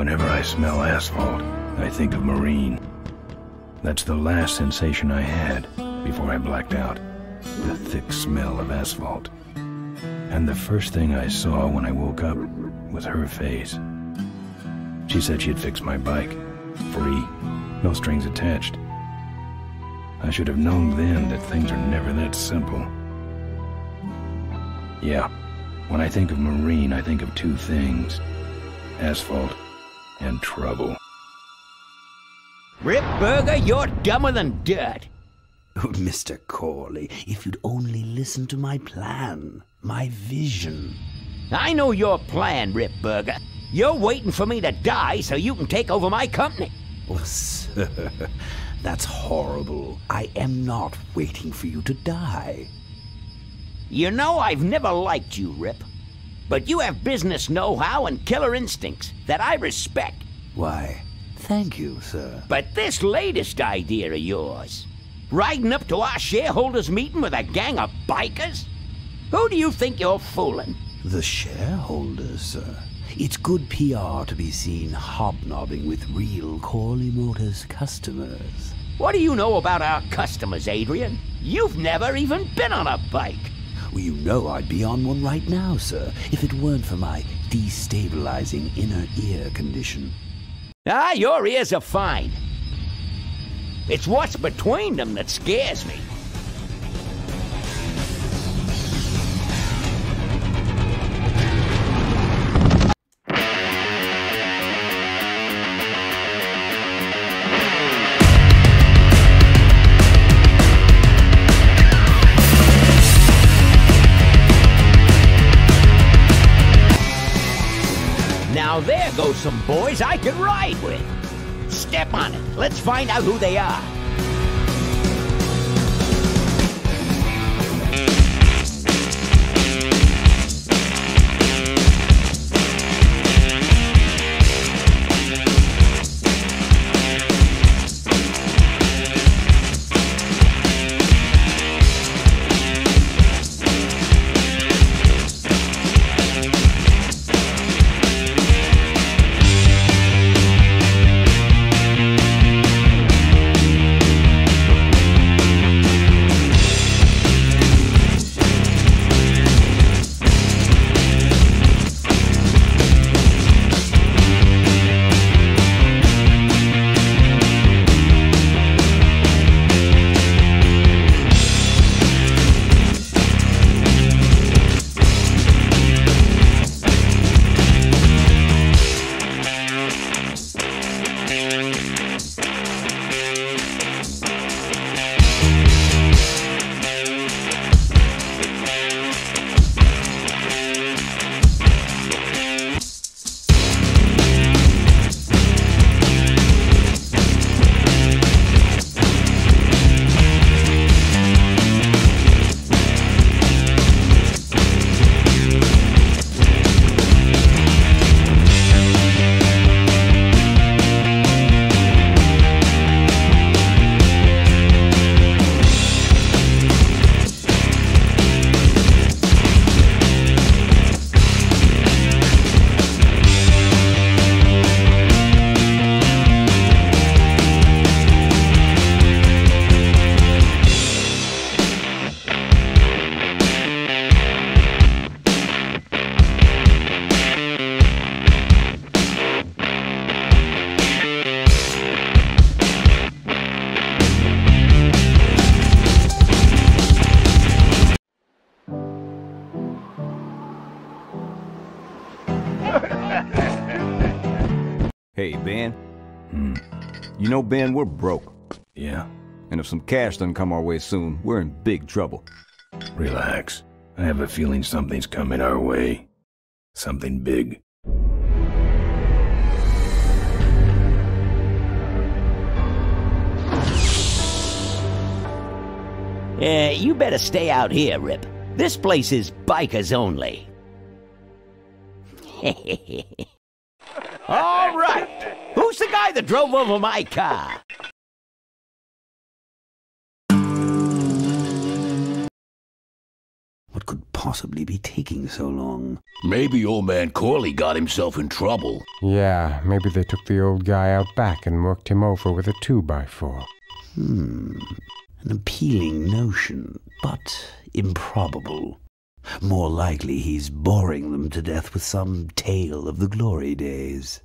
Whenever I smell asphalt, I think of Maureen. That's the last sensation I had before I blacked out. The thick smell of asphalt. And the first thing I saw when I woke up was her face. She said she'd fixed my bike. Free. No strings attached. I should have known then that things are never that simple. Yeah. When I think of Maureen, I think of two things. Asphalt and trouble. Rip Burger, you're dumber than dirt. Oh, Mr. Corley, if you'd only listen to my plan, my vision. I know your plan, Rip Burger. You're waiting for me to die so you can take over my company. Oh, sir, that's horrible. I am not waiting for you to die. You know, I've never liked you, Rip. But you have business know-how and killer instincts that I respect. Why, thank you, sir. But this latest idea of yours, riding up to our shareholders' meeting with a gang of bikers? Who do you think you're fooling? The shareholders, sir. It's good PR to be seen hobnobbing with real Corley Motors customers. What do you know about our customers, Adrian? You've never even been on a bike. Well, you know I'd be on one right now, sir, if it weren't for my destabilizing inner ear condition. Ah, your ears are fine. It's what's between them that scares me. Now there goes some boys I can ride with. Step on it. Let's find out who they are. Hey, Ben. You know, Ben, we're broke. Yeah. And if some cash doesn't come our way soon, we're in big trouble. Relax. I have a feeling something's coming our way. Something big. You better stay out here, Rip. This place is bikers only. All right. Who's the guy that drove over my car? What could possibly be taking so long? Maybe old man Corley got himself in trouble. Yeah, maybe they took the old guy out back and worked him over with a 2x4. An appealing notion, but improbable. More likely he's boring them to death with some tale of the glory days.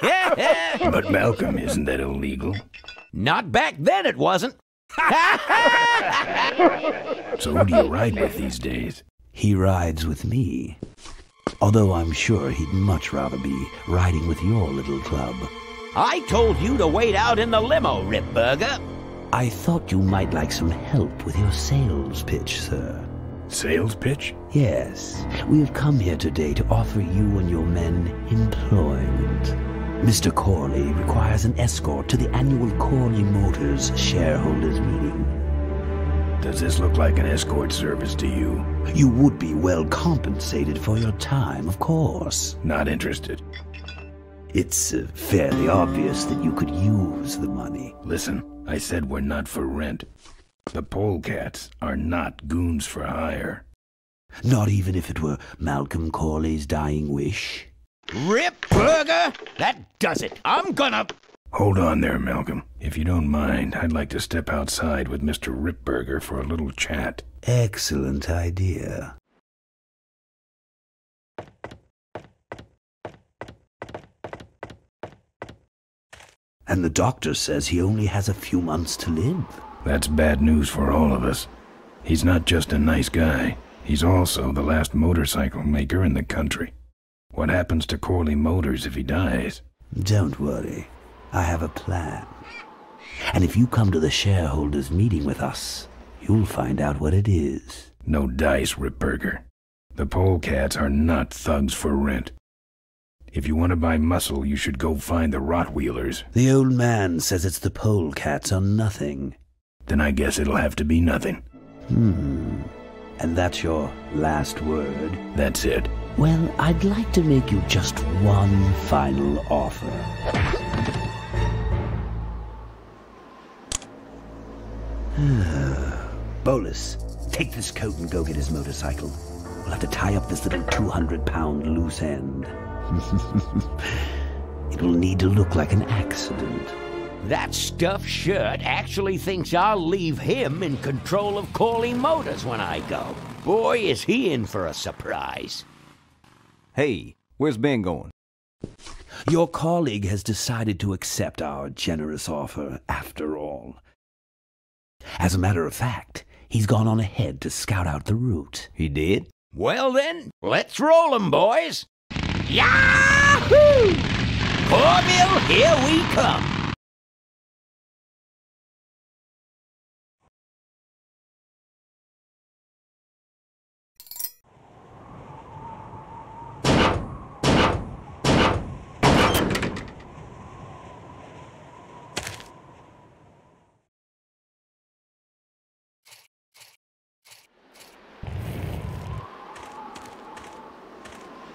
But Malcolm, isn't that illegal? Not back then it wasn't. So who do you ride with these days? He rides with me. Although I'm sure he'd much rather be riding with your little club. I told you to wait out in the limo, Rip Burger. I thought you might like some help with your sales pitch, sir. Sales pitch? Yes. We have come here today to offer you and your men employment. Mr. Corley requires an escort to the annual Corley Motors shareholders meeting. Does this look like an escort service to you? You would be well compensated for your time, of course. Not interested. It's fairly obvious that you could use the money. Listen, I said we're not for rent. The Polecats are not goons for hire. Not even if it were Malcolm Corley's dying wish? Rip Burger! That does it! I'm gonna... Hold on there, Malcolm. If you don't mind, I'd like to step outside with Mr. Rip Burger for a little chat. Excellent idea. And the doctor says he only has a few months to live. That's bad news for all of us. He's not just a nice guy. He's also the last motorcycle maker in the country. What happens to Corley Motors if he dies? Don't worry. I have a plan. And if you come to the shareholders' meeting with us, you'll find out what it is. No dice, Rip Burger. The Polecats are not thugs for rent. If you want to buy muscle, you should go find the Rod Wheelers. The old man says it's the Polecats are nothing. Then I guess it'll have to be nothing. And that's your last word? That's it. Well, I'd like to make you just one final offer. Bolus, take this coat and go get his motorcycle. We'll have to tie up this little 200-pound loose end. It'll need to look like an accident. That stuffed shirt actually thinks I'll leave him in control of Corley Motors when I go. Boy, is he in for a surprise. Hey, where's Ben going? Your colleague has decided to accept our generous offer, after all. As a matter of fact, he's gone on ahead to scout out the route. He did? Well then, let's roll 'em, boys! Yahoo! Corville, here we come!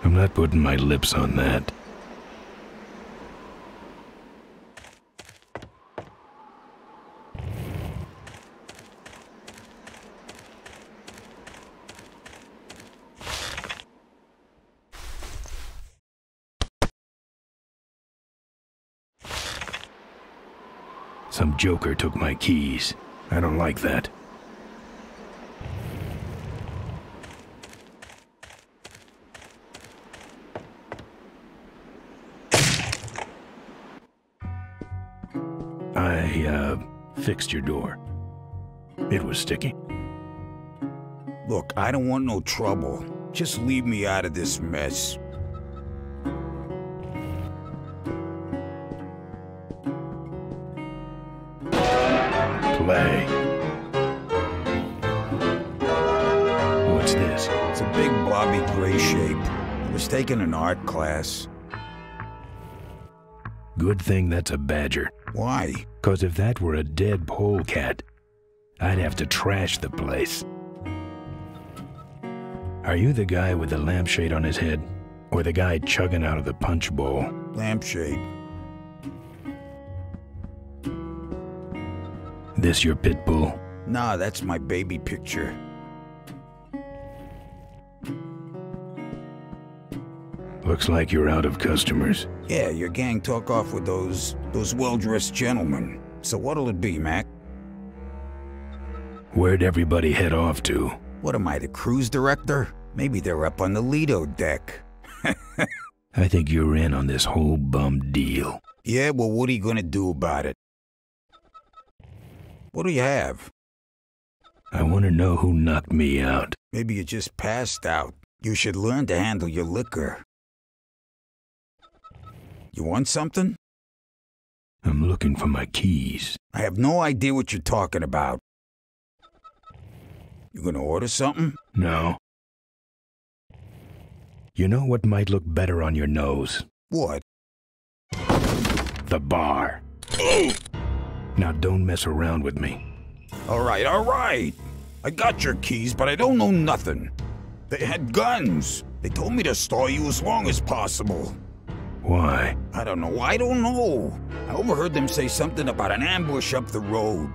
I'm not putting my lips on that. Some joker took my keys. I don't like that. I fixed your door. It was sticky. Look, I don't want no trouble. Just leave me out of this mess. Play. What's this? It's a big blobby gray shape. I was taking an art class. Good thing that's a badger. Why? Because if that were a dead polecat, I'd have to trash the place. Are you the guy with the lampshade on his head, or the guy chugging out of the punch bowl? Lampshade. This your pit bull? Nah, that's my baby picture. Looks like you're out of customers. Yeah, your gang talk off with those well-dressed gentlemen. So what'll it be, Mac? Where'd everybody head off to? What am I, the cruise director? Maybe they're up on the Lido deck. I think you're in on this whole bum deal. Yeah, well, what are you gonna do about it? What do you have? I want to know who knocked me out. Maybe you just passed out. You should learn to handle your liquor. You want something? I'm looking for my keys. I have no idea what you're talking about. You gonna order something? No. You know what might look better on your nose? What? The bar. Now don't mess around with me. All right. I got your keys, but I don't know nothing. They had guns. They told me to stall you as long as possible. Why? I don't know. I overheard them say something about an ambush up the road.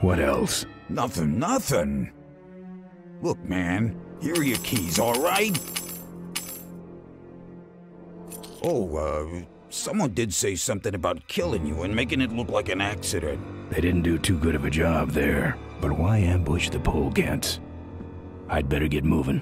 What else? Nothing. Look, man, here are your keys, all right? Oh, someone did say something about killing you and making it look like an accident. They didn't do too good of a job there. But why ambush the Polecats? I'd better get moving.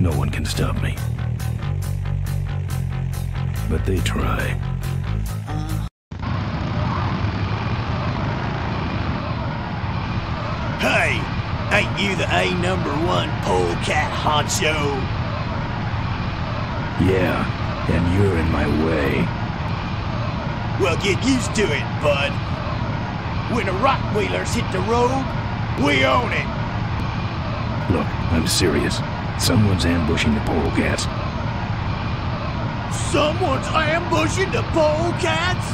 No one can stop me. But they try. Hey! Ain't you the A#1 polecat honcho? Yeah, and you're in my way. Well, get used to it, bud. When the Rod Wheelers hit the road, we own it. Look, I'm serious. Someone's ambushing the Polecats. Someone's ambushing the Polecats?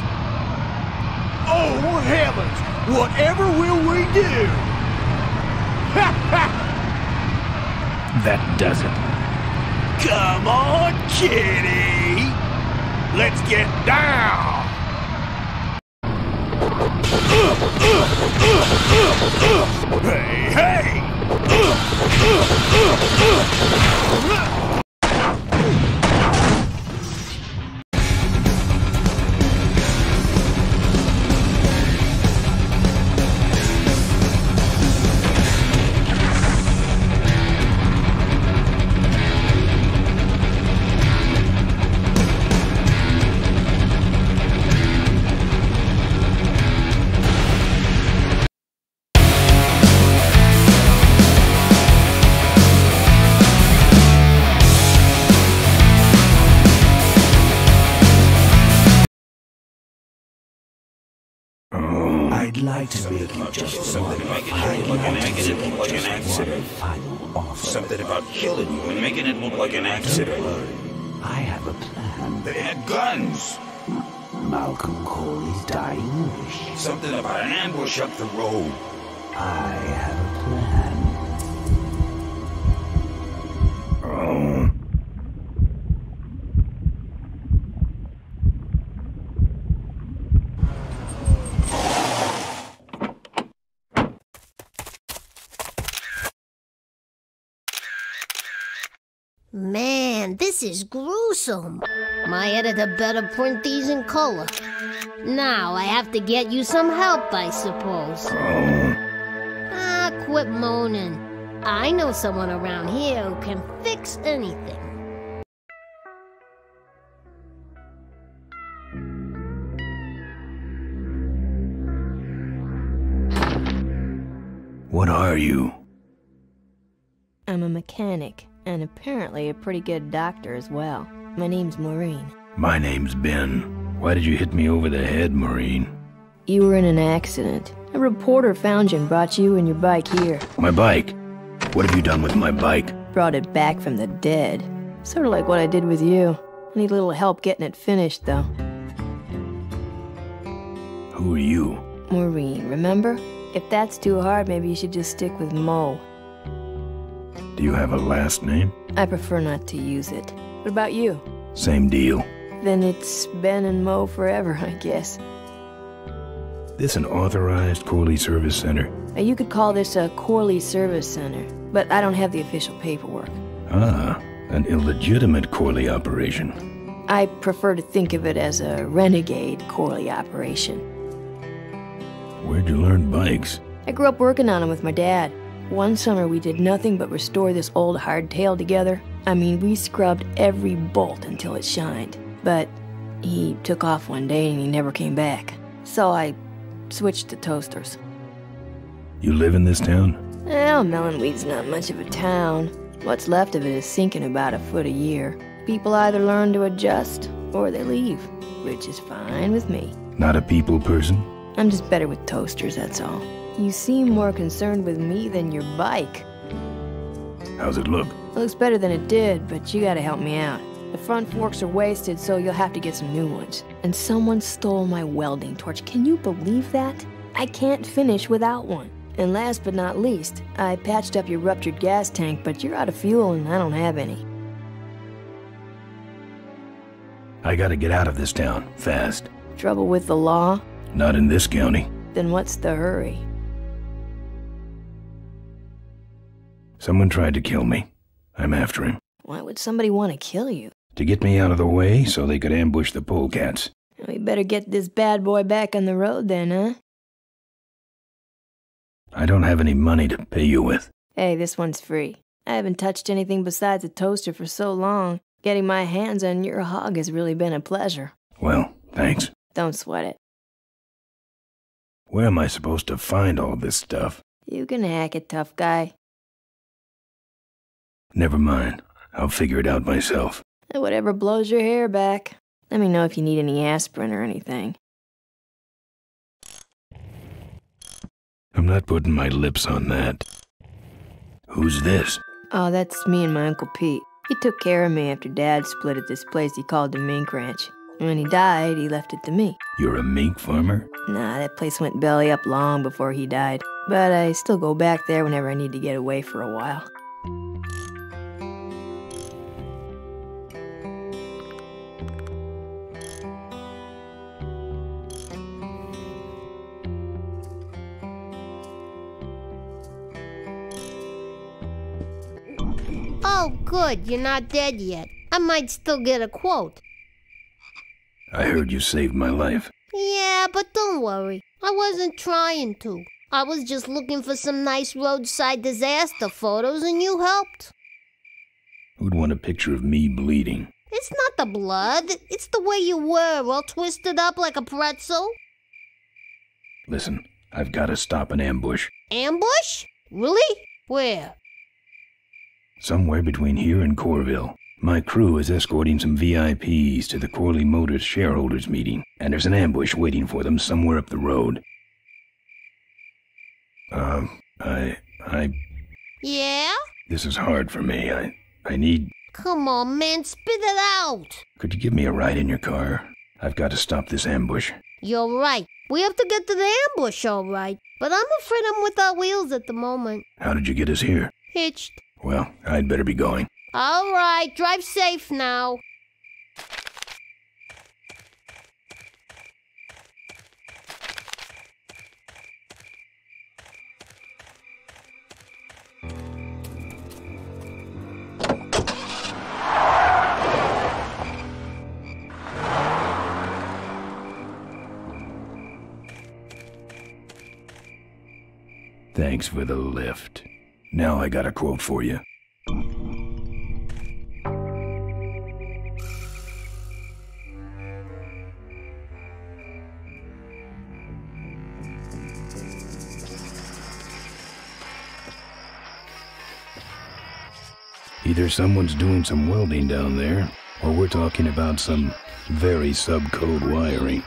Oh, heavens! Whatever will we do? That does it. Come on, kitty! Let's get down! Hey! Something about killing you and making it look like an accident. I have a plan. They had guns. Malcolm Corley's dying wish. Something about an ambush up the road. I have a plan. Man, this is gruesome. My editor better print these in color. Now I have to get you some help, I suppose. Quit moaning. I know someone around here who can fix anything. What are you? I'm a mechanic. And apparently a pretty good doctor as well. My name's Maureen. My name's Ben. Why did you hit me over the head, Maureen? You were in an accident. A reporter found you and brought you and your bike here. My bike? What have you done with my bike? brought it back from the dead. Sort of like what I did with you. I need a little help getting it finished, though. Who are you? Maureen, remember? If that's too hard, maybe you should just stick with Mo. Do you have a last name? I prefer not to use it. What about you? Same deal. Then it's Ben and Mo forever, I guess. This an authorized Corley Service Center? You could call this a Corley Service Center, but I don't have the official paperwork. Ah, an illegitimate Corley operation. I prefer to think of it as a renegade Corley operation. Where'd you learn bikes? I grew up working on them with my dad. One summer we did nothing but restore this old hardtail together. I mean, we scrubbed every bolt until it shined. But he took off one day and he never came back. So I switched to toasters. You live in this town? Well, Melonweed's not much of a town. What's left of it is sinking about a foot a year. People either learn to adjust or they leave, which is fine with me. Not a people person? I'm just better with toasters, that's all. You seem more concerned with me than your bike. How's it look? It looks better than it did, but you gotta help me out. The front forks are wasted, so you'll have to get some new ones. And someone stole my welding torch. Can you believe that? I can't finish without one. And last but not least, I patched up your ruptured gas tank, but you're out of fuel and I don't have any. I gotta get out of this town, fast. Trouble with the law? Not in this county. Then what's the hurry? Someone tried to kill me. I'm after him. Why would somebody want to kill you? To get me out of the way so they could ambush the Polecats. We better get this bad boy back on the road then, huh? I don't have any money to pay you with. Hey, this one's free. I haven't touched anything besides a toaster for so long. Getting my hands on your hog has really been a pleasure. Well, thanks. Don't sweat it. Where am I supposed to find all this stuff? You can hack it, tough guy. Never mind. I'll figure it out myself. Whatever blows your hair back. Let me know if you need any aspirin or anything. I'm not putting my lips on that. Who's this? Oh, that's me and my Uncle Pete. He took care of me after Dad split at this place he called the Mink Ranch. When he died, he left it to me. You're a mink farmer? Nah, that place went belly up long before he died. But I still go back there whenever I need to get away for a while. Oh, good, you're not dead yet. I might still get a quote. I heard you saved my life. Yeah, but don't worry. I wasn't trying to. I was just looking for some nice roadside disaster photos, and you helped. Who'd want a picture of me bleeding? It's not the blood. It's the way you were, all twisted up like a pretzel. Listen, I've got to stop an ambush. Ambush? Really? Where? Somewhere between here and Corville. My crew is escorting some VIPs to the Corley Motors shareholders meeting, and there's an ambush waiting for them somewhere up the road. Yeah? This is hard for me. I need... Come on, man, spit it out! Could you give me a ride in your car? I've got to stop this ambush. You're right. We have to get to the ambush, all right. But I'm afraid I'm without wheels at the moment. How did you get us here? Hitched. Well, I'd better be going. All right, drive safe now. Thanks for the lift. Now I got a quote for you. Either someone's doing some welding down there, or we're talking about some very subcode wiring.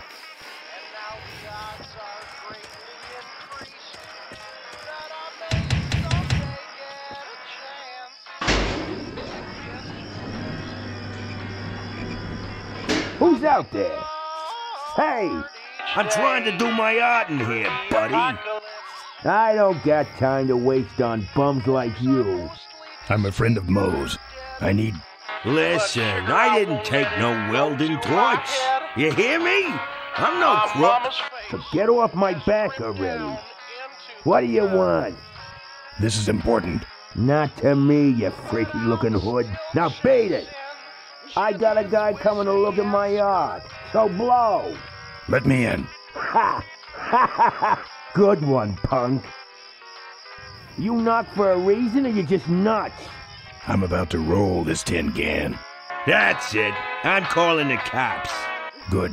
out there. Hey! I'm trying to do my art in here, buddy. I don't got time to waste on bums like you. I'm a friend of Moe's. I need... Listen, I didn't take no welding torch. You hear me? I'm no crook. So get off my back already. What do you want? This is important. Not to me, you freaky-looking hood. Now beat it! I got a guy coming to look at my art, so blow! Let me in. Ha! Ha ha ha! Good one, punk. You knock for a reason, or you just nuts? I'm about to roll this tin can. That's it. I'm calling the cops. Good.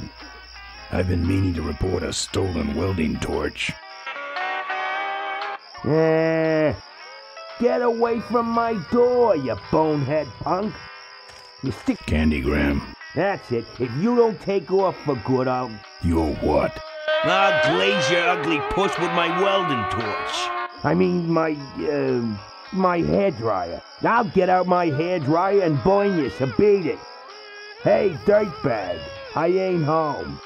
I've been meaning to report a stolen welding torch. Get away from my door, you bonehead punk. You stick... Candy Graham. That's it. If you don't take off for good, I'll... You'll what? I'll glaze your ugly puss with my welding torch. I mean, my hairdryer. I'll get out my hairdryer and boing you, so beat it. Hey, dirtbag, I ain't home.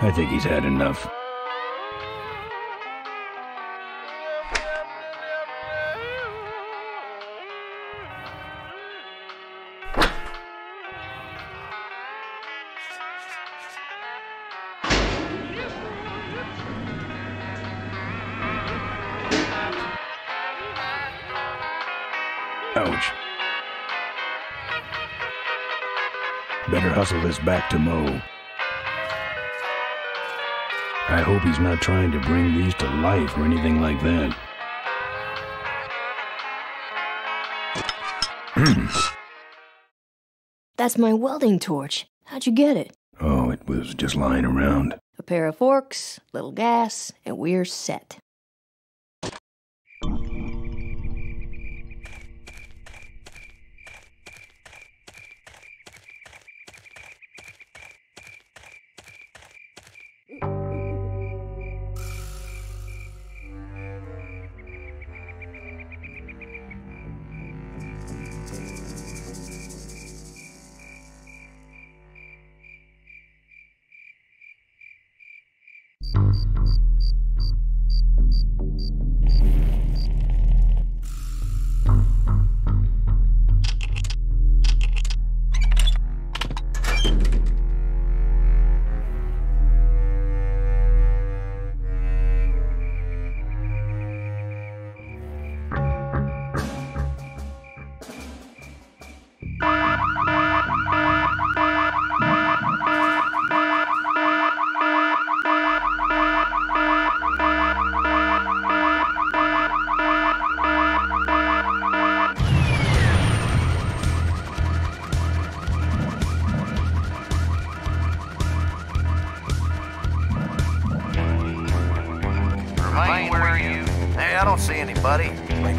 I think he's had enough. Ouch. Better hustle this back to Moe. I hope he's not trying to bring these to life or anything like that. That's my welding torch. How'd you get it? Oh, it was just lying around. A pair of forks, little gas, and we're set.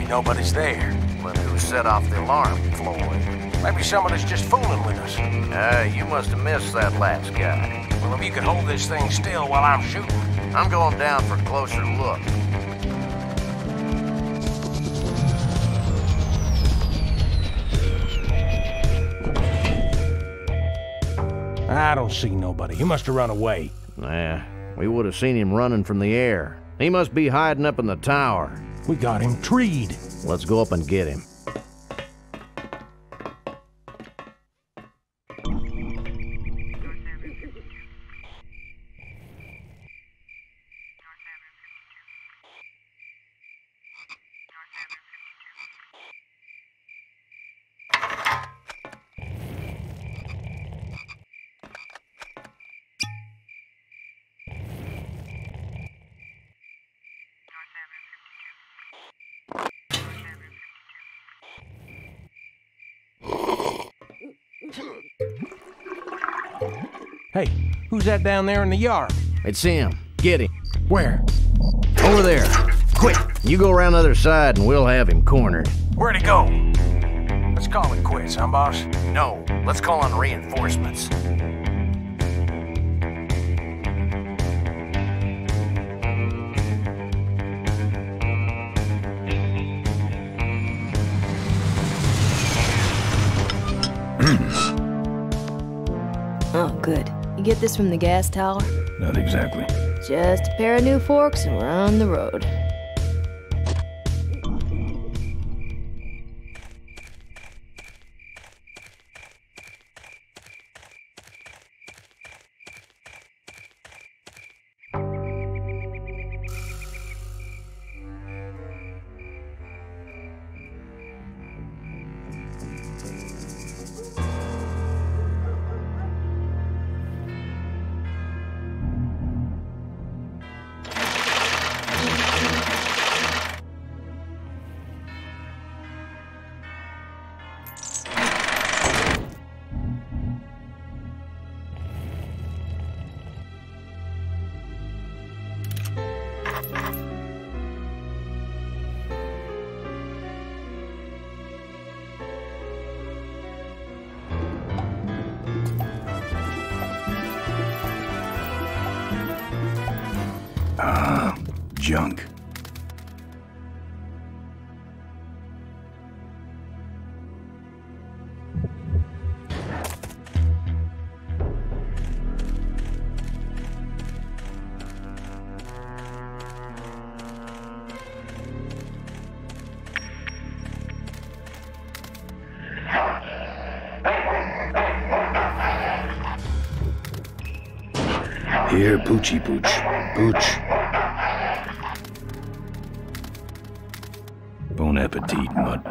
Nobody's there, but who set off the alarm, Floyd? Maybe someone is just fooling with us. You must have missed that last guy. Well, if you could hold this thing still while I'm shooting. I'm going down for a closer look. I don't see nobody. He must have run away. Nah, we would have seen him running from the air. He must be hiding up in the tower. We got him treed. Let's go up and get him. Hey, who's that down there in the yard? It's him. Get him. Where? Over there. Quick, you go around the other side and we'll have him cornered. Where'd he go? Let's call it quits, huh, boss? No, let's call on reinforcements. Oh, good. You get this from the gas tower? Not exactly. Just a pair of new forks and we're on the road. Junk. Here, Poochie Pooch. Pooch. Petite mud.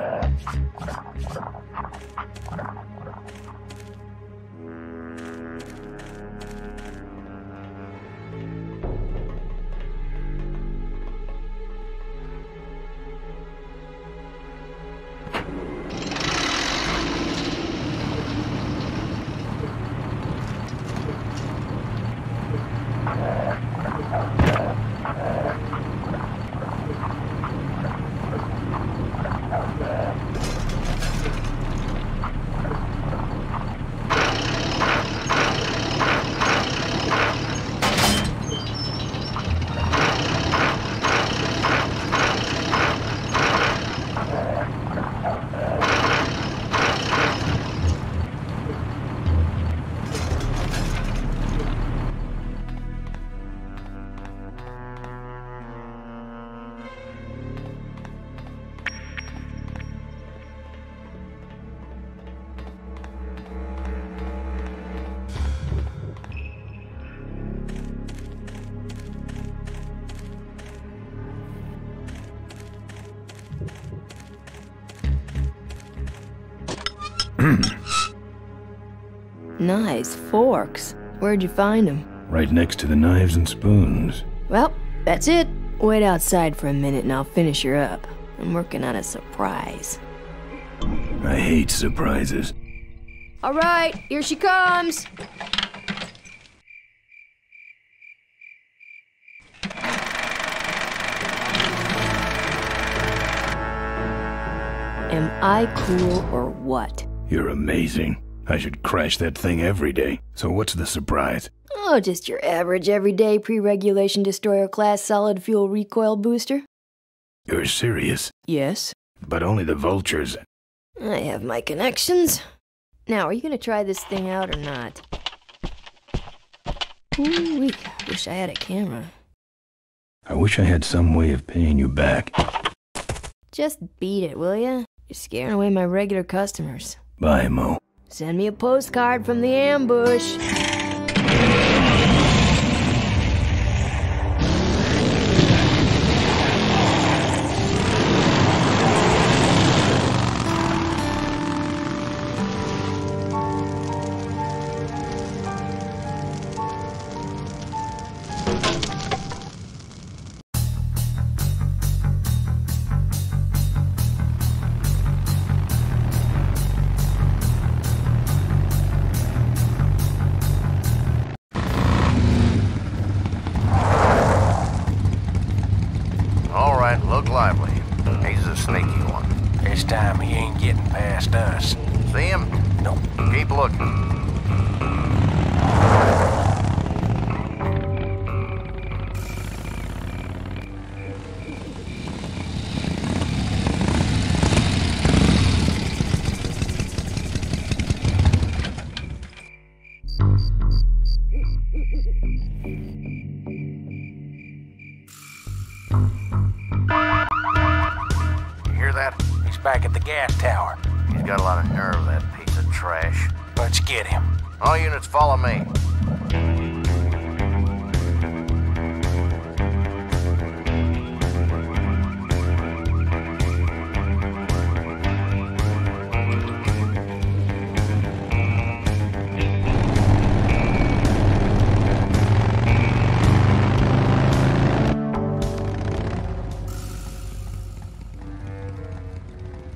Nice forks. Where'd you find them? Right next to the knives and spoons. Well, that's it. Wait outside for a minute and I'll finish her up. I'm working on a surprise. I hate surprises. All right, here she comes. Am I cool or what? You're amazing. I should crash that thing every day. So what's the surprise? Oh, just your average everyday pre-regulation-destroyer-class solid-fuel-recoil-booster. You're serious? Yes. But only the Vultures. I have my connections. Now, are you gonna try this thing out or not? Ooh, I wish I had a camera. I wish I had some way of paying you back. Just beat it, will ya? You're scaring away my regular customers. Bye, Mo. Send me a postcard from the ambush. gas tower. He's got a lot of nerve, that piece of trash. Let's get him. All units, follow me.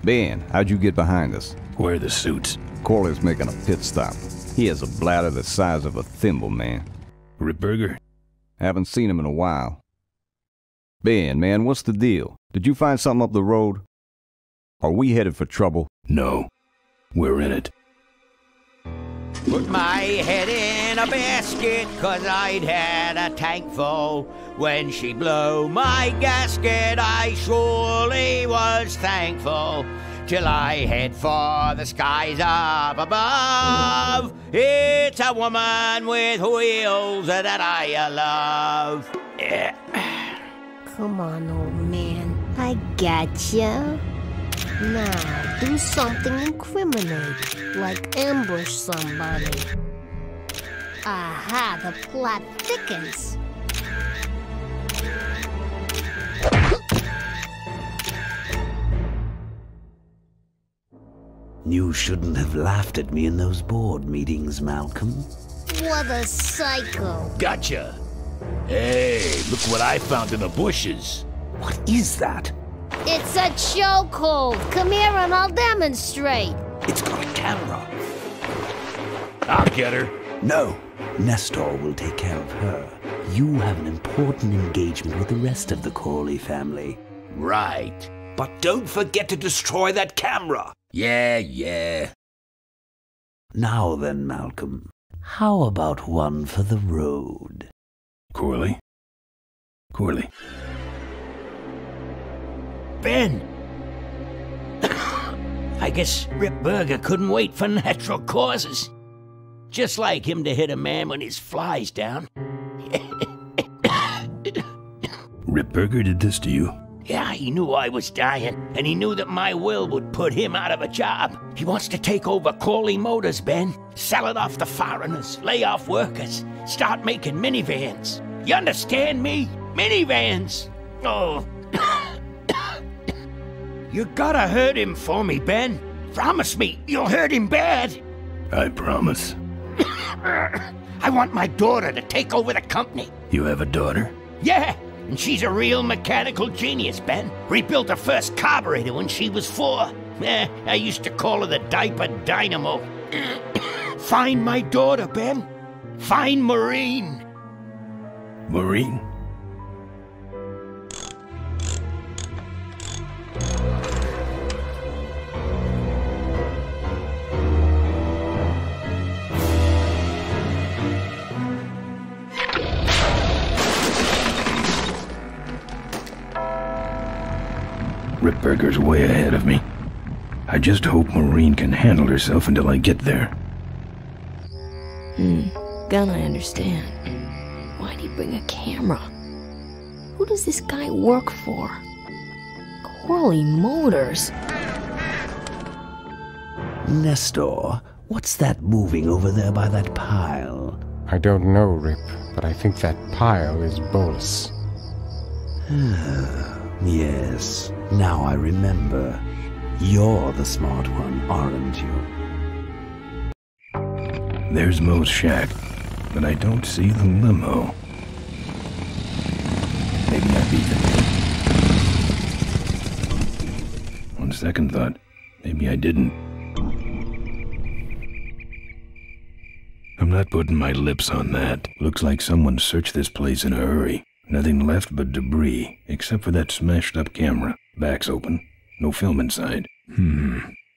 Ben, how'd you get behind us? Where are the suits? Corley's making a pit stop. He has a bladder the size of a thimble, man. Rip Burger? Haven't seen him in a while. Ben, man, what's the deal? Did you find something up the road? Are we headed for trouble? No. We're in it. Put my head in a basket, 'cause I'd had a tank full. When she blew my gasket, I surely was thankful. Till I head for the skies up above. It's a woman with wheels that I love. Come on, old man. I gotcha. Now, do something incriminating, like ambush somebody. Aha, the plot thickens. You shouldn't have laughed at me in those board meetings, Malcolm. What a psycho. Gotcha. Hey, look what I found in the bushes. What is that? It's a chokehold. Come here and I'll demonstrate. It's got a camera. I'll get her. No. Nestor will take care of her. You have an important engagement with the rest of the Corley family. Right. But don't forget to destroy that camera. Yeah. Now then, Malcolm, how about one for the road? Corley. Ben! I guess Rip Burger couldn't wait for natural causes. Just like him to hit a man when his fly's down. Rip Burger did this to you? Yeah, he knew I was dying, and he knew that my will would put him out of a job. He wants to take over Corley Motors, Ben. Sell it off to foreigners, lay off workers, start making minivans. You understand me? Minivans! Oh. You gotta hurt him for me, Ben. Promise me you'll hurt him bad. I promise. I want my daughter to take over the company. You have a daughter? Yeah. And she's a real mechanical genius, Ben. Rebuilt her first carburetor when she was 4. I used to call her the diaper dynamo. Find my daughter, Ben. Find Maureen. Maureen? Rip Burger's way ahead of me. I just hope Maureen can handle herself until I get there. Gonna understand. Why'd he bring a camera? Who does this guy work for? Corley Motors. Nestor, what's that moving over there by that pile? I don't know, Rip, but I think that pile is Bolus. Yes, now I remember. You're the smart one, aren't you? There's Mo's shack, but I don't see the limo. Maybe I beat them. On second thought, maybe I didn't. I'm not putting my lips on that. Looks like someone searched this place in a hurry. Nothing left but debris, except for that smashed-up camera. Back's open. No film inside.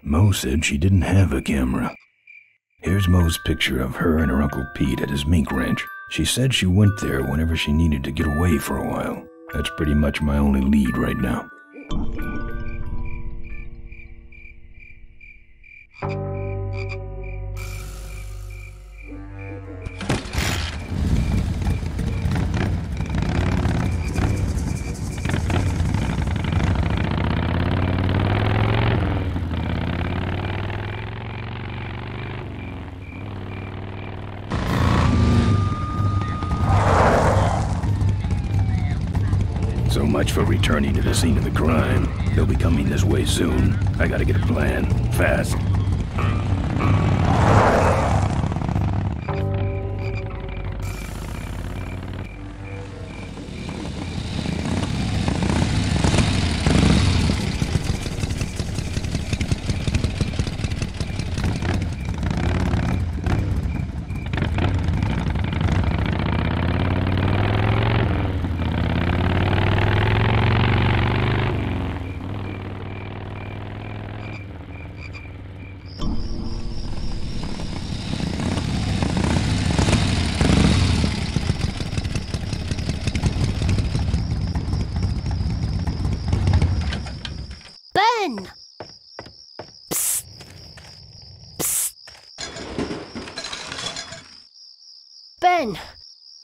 Mo said she didn't have a camera. Here's Mo's picture of her and her Uncle Pete at his mink ranch. She said she went there whenever she needed to get away for a while. That's pretty much my only lead right now. much for returning to the scene of the crime. They'll be coming this way soon. I gotta get a plan. Fast.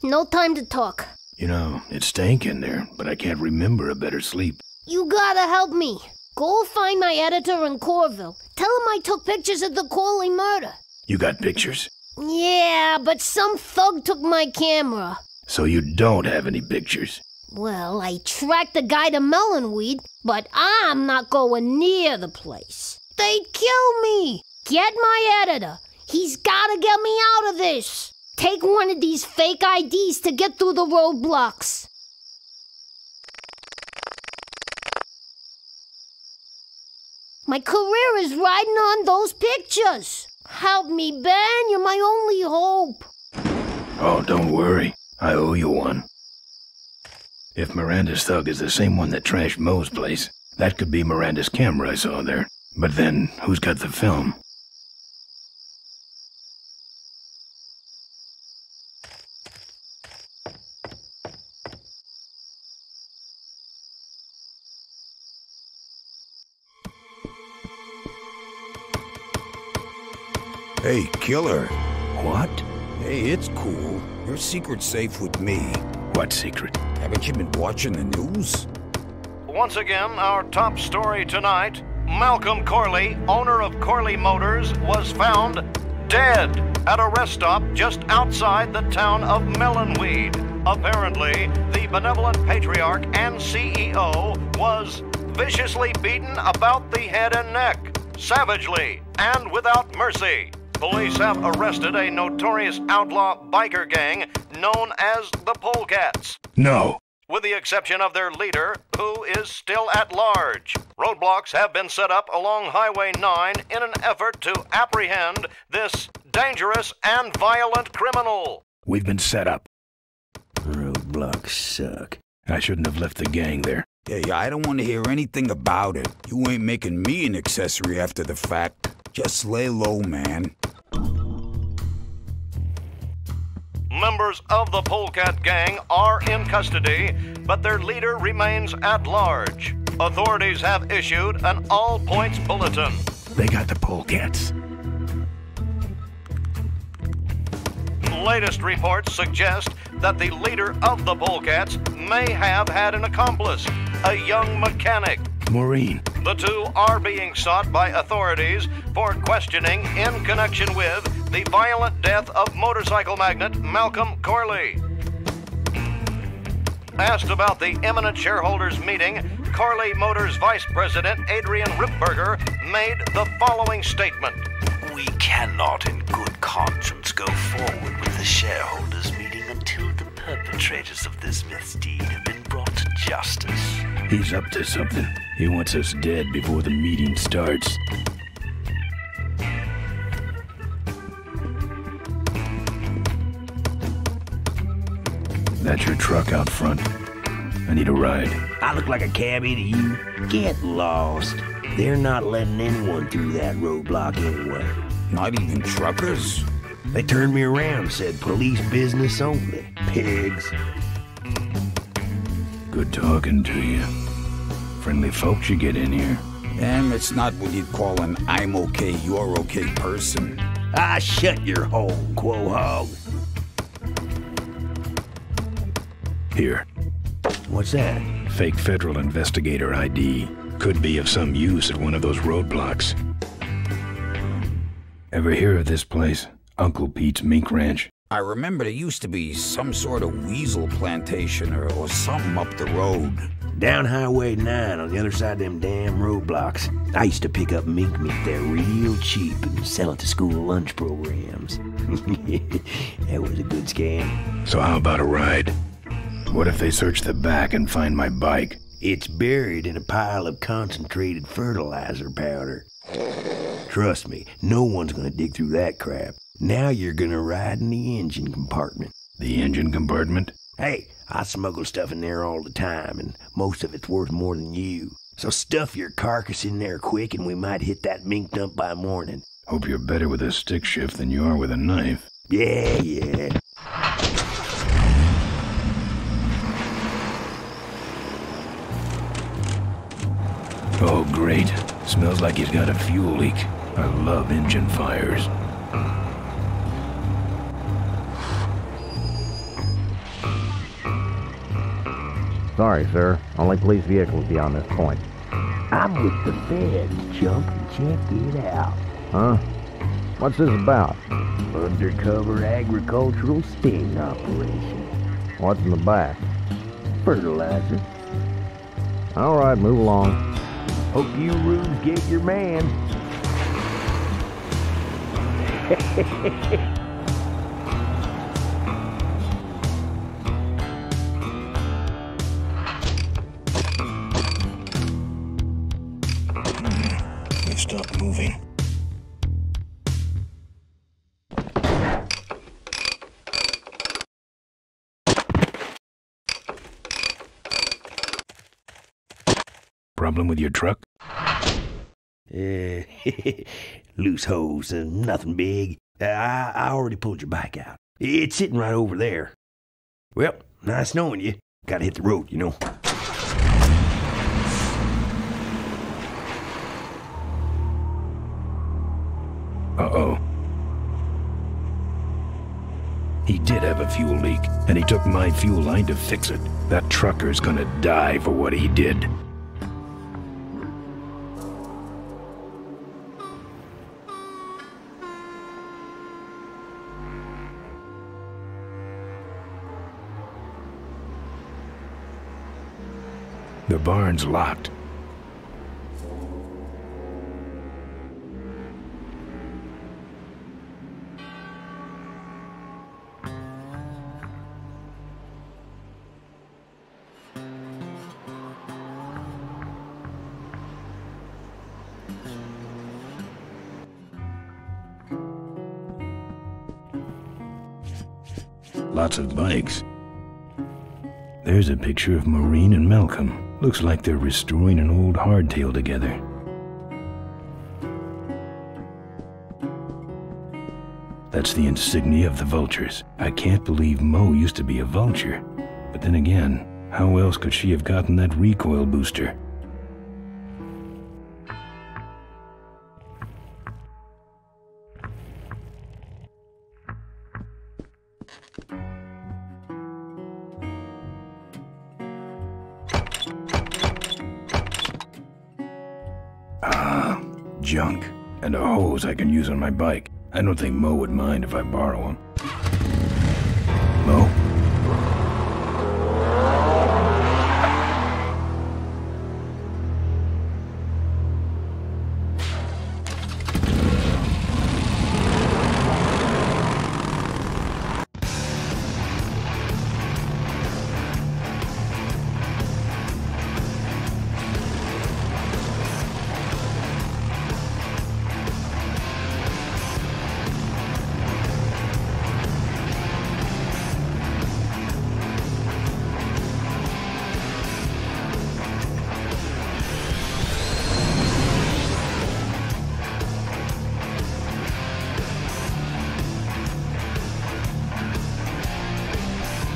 No time to talk. You know, it's stank in there, but I can't remember a better sleep. You gotta help me. Go find my editor in Corville. Tell him I took pictures of the Corley murder. You got pictures? Yeah, but some thug took my camera. So you don't have any pictures? Well, I tracked the guy to Melonweed, but I'm not going near the place. They'd kill me. Get my editor. He's gotta get me out of this. Take one of these fake IDs to get through the roadblocks. My career is riding on those pictures. Help me, Ben. You're my only hope. Oh, don't worry. I owe you one. If Miranda's thug is the same one that trashed Moe's place, that could be Miranda's camera I saw there. But then, who's got the film? Hey, killer. What? Hey, it's cool. Your secret's safe with me. What secret? Haven't you been watching the news? Once again, our top story tonight, Malcolm Corley, owner of Corley Motors, was found dead at a rest stop just outside the town of Melonweed. Apparently, the benevolent patriarch and CEO was viciously beaten about the head and neck, savagely and without mercy. Police have arrested a notorious outlaw biker gang known as the Polecats. No. With the exception of their leader, who is still at large. Roadblocks have been set up along Highway 9 in an effort to apprehend this dangerous and violent criminal. We've been set up. Roadblocks suck. I shouldn't have left the gang there. Hey, I don't want to hear anything about it. You ain't making me an accessory after the fact. Just lay low, man. Members of the Polecat gang are in custody, but their leader remains at large. Authorities have issued an all-points bulletin. They got the Polecats. Latest reports suggest that the leader of the Polecats may have had an accomplice, a young mechanic. Maureen. The two are being sought by authorities for questioning in connection with the violent death of motorcycle magnate Malcolm Corley. Asked about the imminent shareholders meeting, Corley Motors Vice President Adrian Rip Burger made the following statement. We cannot in good conscience go forward with the shareholders meeting until the perpetrators of this misdeed have been brought to justice. He's up to something. He wants us dead before the meeting starts. That's your truck out front. I need a ride. I look like a cabbie to you? Get lost. They're not letting anyone through that roadblock anyway. Not even truckers? They turned me around, said police business only. Pigs. Good talking to you. Friendly folks you get in here. And it's not what you'd call an I'm okay, you're okay person. Ah, shut your hole, quo-hog. Here. What's that? Fake federal investigator ID. Could be of some use at one of those roadblocks. Ever hear of this place? Uncle Pete's Mink Ranch? I remember there used to be some sort of weasel plantation or something up the road. Down Highway 9 on the other side of them damn roadblocks. I used to pick up mink meat there real cheap and sell it to school lunch programs. That was a good scam. So how about a ride? What if they search the back and find my bike? It's buried in a pile of concentrated fertilizer powder. Trust me, no one's gonna dig through that crap. Now you're gonna ride in the engine compartment. The engine compartment? Hey, I smuggle stuff in there all the time, and most of it's worth more than you. So stuff your carcass in there quick, and we might hit that mink dump by morning. Hope you're better with a stick shift than you are with a knife. Yeah. Oh, great. Smells like he's got a fuel leak. I love engine fires. Sorry, sir. Only police vehicles beyond this point. I'm with the feds, chump, and check it out. Huh? What's this about? Undercover agricultural sting operation. What's in the back? Fertilizer. All right, move along. Hope you rubes get your man. Hehehehe. Problem with your truck? Loose hose, nothing big. I already pulled your bike out. It's sitting right over there. Well, nice knowing you. Gotta hit the road, you know. Uh-oh. He did have a fuel leak, and he took my fuel line to fix it. That trucker's gonna die for what he did. The barn's locked. Lots of bikes. There's a picture of Maureen and Malcolm. Looks like they're restoring an old hardtail together. That's the insignia of the Vultures. I can't believe Mo used to be a Vulture. But then again, how else could she have gotten that recoil booster? Junk, and a hose I can use on my bike. I don't think Mo would mind if I borrow him. Mo?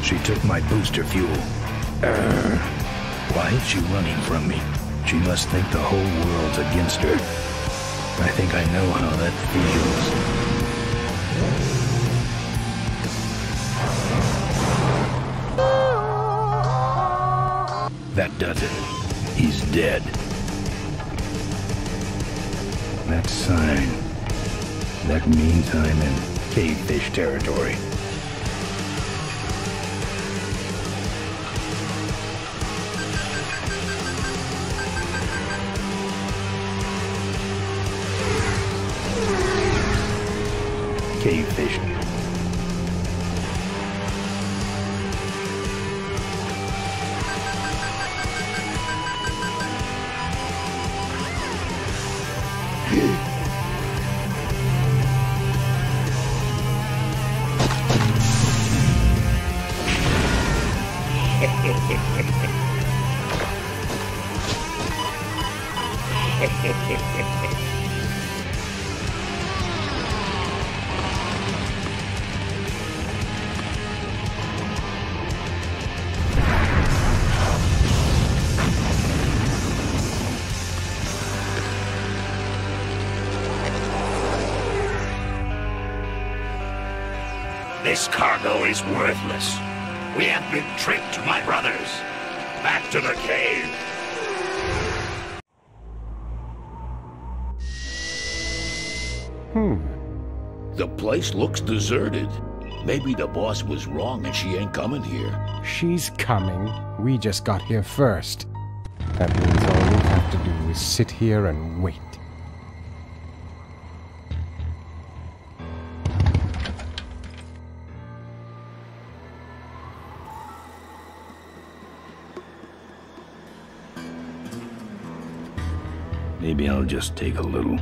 She took my booster fuel. Why is she running from me? She must think the whole world's against her. I think I know how that feels. That does it. He's dead. That sign. That means I'm in cavefish territory. cave vision. This cargo is worthless. We have been tricked, my brothers. Back to the cave. The place looks deserted. Maybe the boss was wrong and she ain't coming here. She's coming. We just got here first. That means all we have to do is sit here and wait. Maybe I'll just take a little.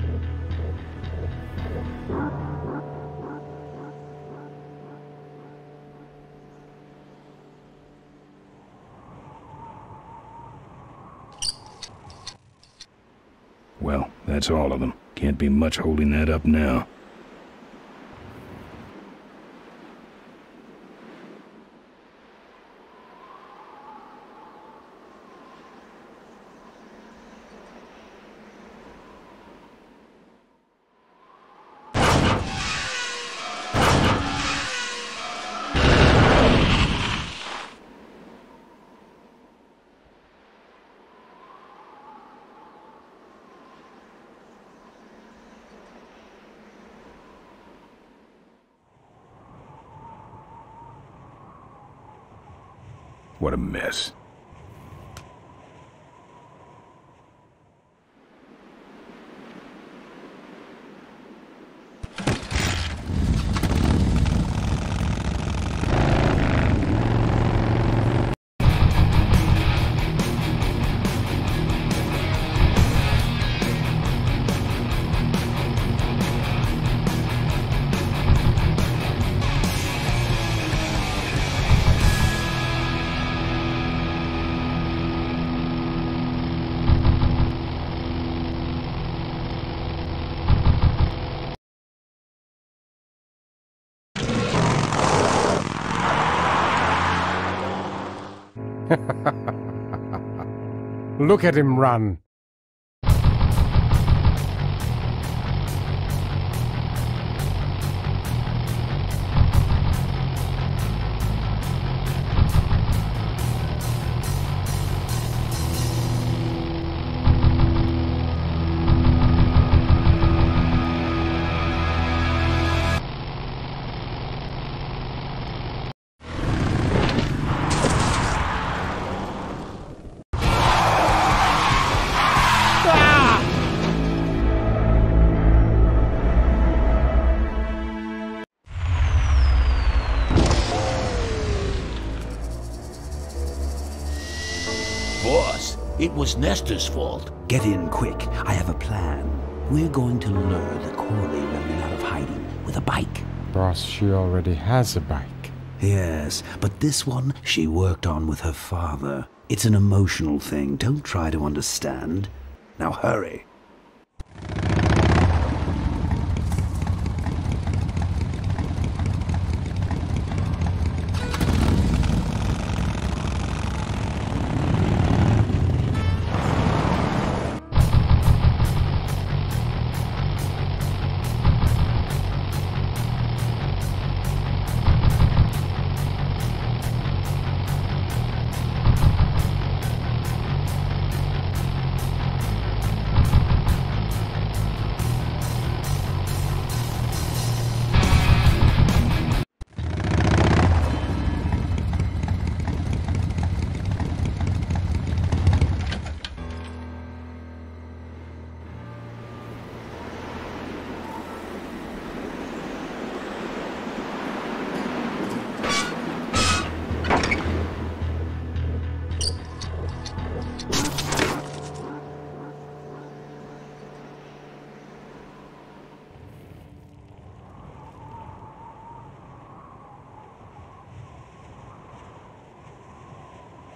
Well, that's all of them. Can't be much holding that up now. What a mess. Look at him run. It was Nestor's fault. Get in quick. I have a plan. We're going to lure the Corley women out of hiding with a bike. Boss, she already has a bike. Yes, but this one she worked on with her father. It's an emotional thing. Don't try to understand. Now hurry.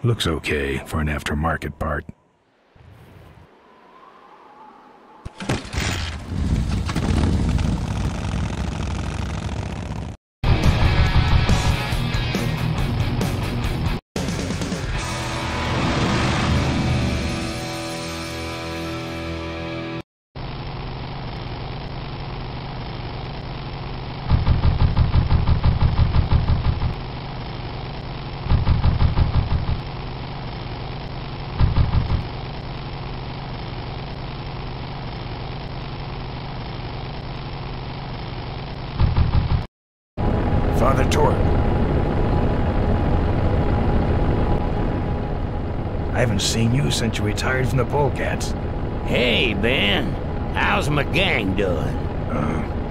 Looks okay for an aftermarket part. Father Tork. I haven't seen you since you retired from the Polecats. Hey, Ben. How's my gang doing?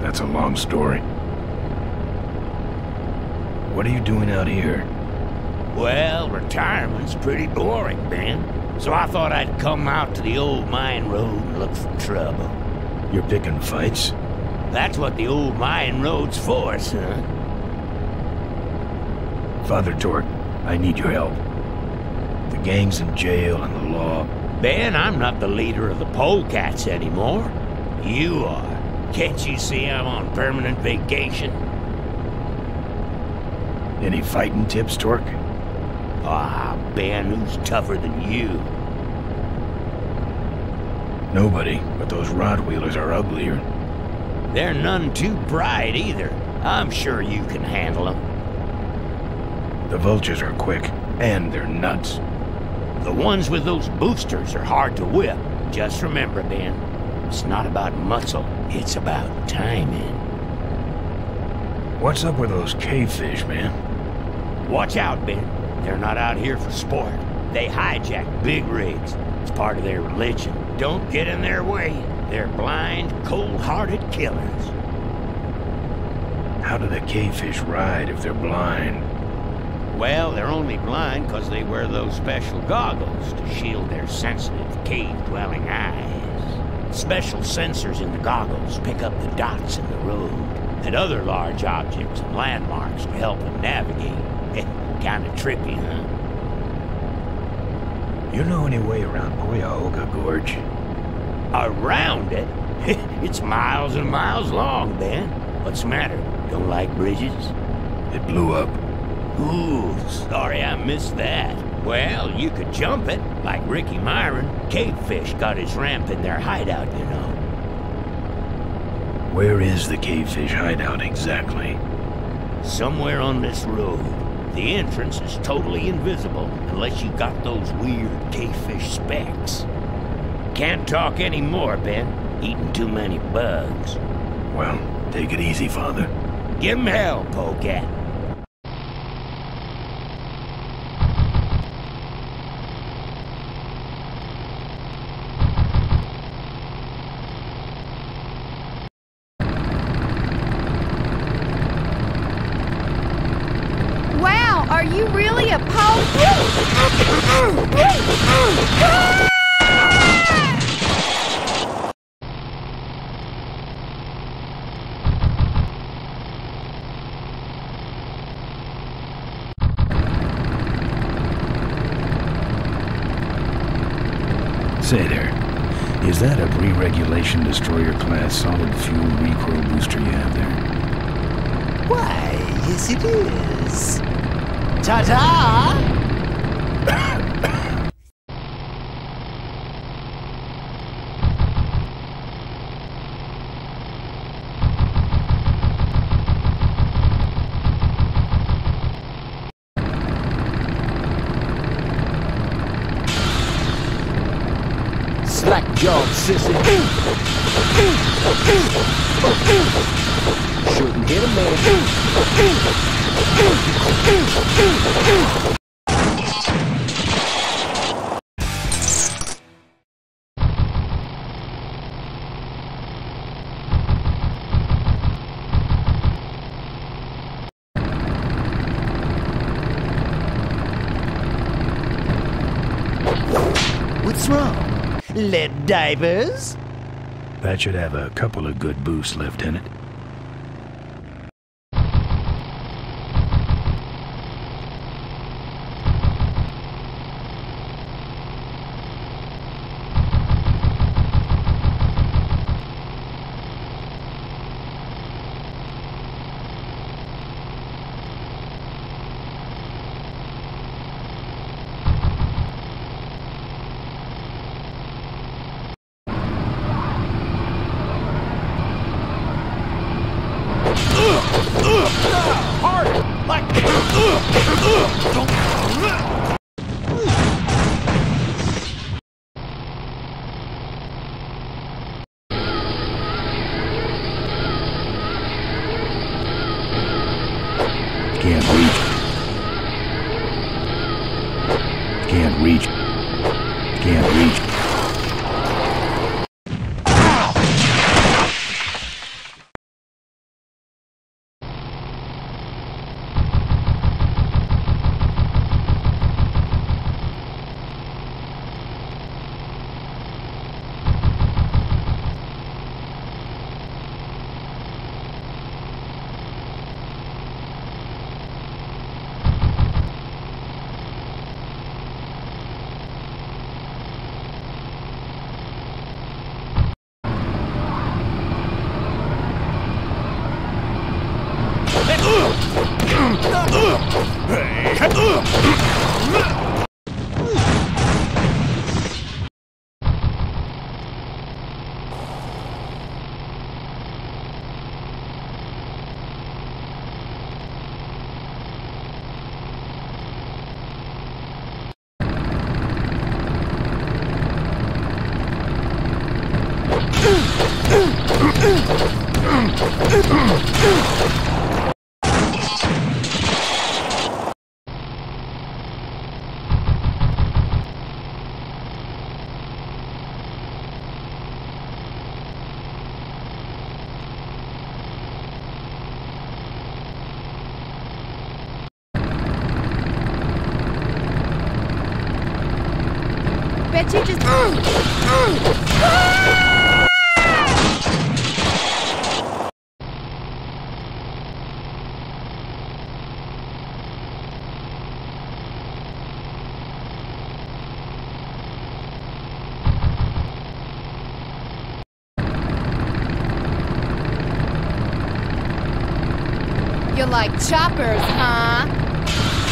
That's a long story. What are you doing out here? Well, retirement's pretty boring, Ben. So I thought I'd come out to the old mine road and look for trouble. You're picking fights? That's what the old mine road's for, son. Father Tork, I need your help. The gang's in jail and the law. Ben, I'm not the leader of the Polecats anymore. You are. Can't you see I'm on permanent vacation? Any fighting tips, Tork? Ah, Ben, who's tougher than you? Nobody, but those Rod Wheelers are uglier. They're none too bright either. I'm sure you can handle them. The Vultures are quick, and they're nuts. The ones with those boosters are hard to whip. Just remember, Ben, it's not about muscle, it's about timing. What's up with those cavefish, man? Watch out, Ben. They're not out here for sport. They hijack big rigs. It's part of their religion. Don't get in their way. They're blind, cold-hearted killers. How do the cavefish ride if they're blind? Well, they're only blind because they wear those special goggles to shield their sensitive, cave-dwelling eyes. Special sensors in the goggles pick up the dots in the road, and other large objects and landmarks to help them navigate. Kinda trippy, huh? You know any way around Cuyahoga Gorge? Around it? It's miles and miles long, Ben. What's the matter? Don't like bridges? It blew up. Ooh, sorry I missed that. Well, you could jump it, like Ricky Myron. Cavefish got his ramp in their hideout, you know. Where is the cavefish hideout exactly? Somewhere on this road. The entrance is totally invisible unless you got those weird cavefish specs. Can't talk anymore, Ben. Eating too many bugs. Well, take it easy, Father. Give him hell, Polecat. Say there, is that a pre-regulation-destroyer-class solid-fuel-recoil-booster you have there? Why, yes it is. Ta-da! Job, sissy. Shouldn't hit a man. What's wrong? Lead divers? That should have a couple of good boosts left in it. Hard! Like... Can't reach. You like choppers, huh?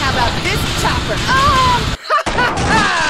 How about this chopper? Oh! Ha ha ha!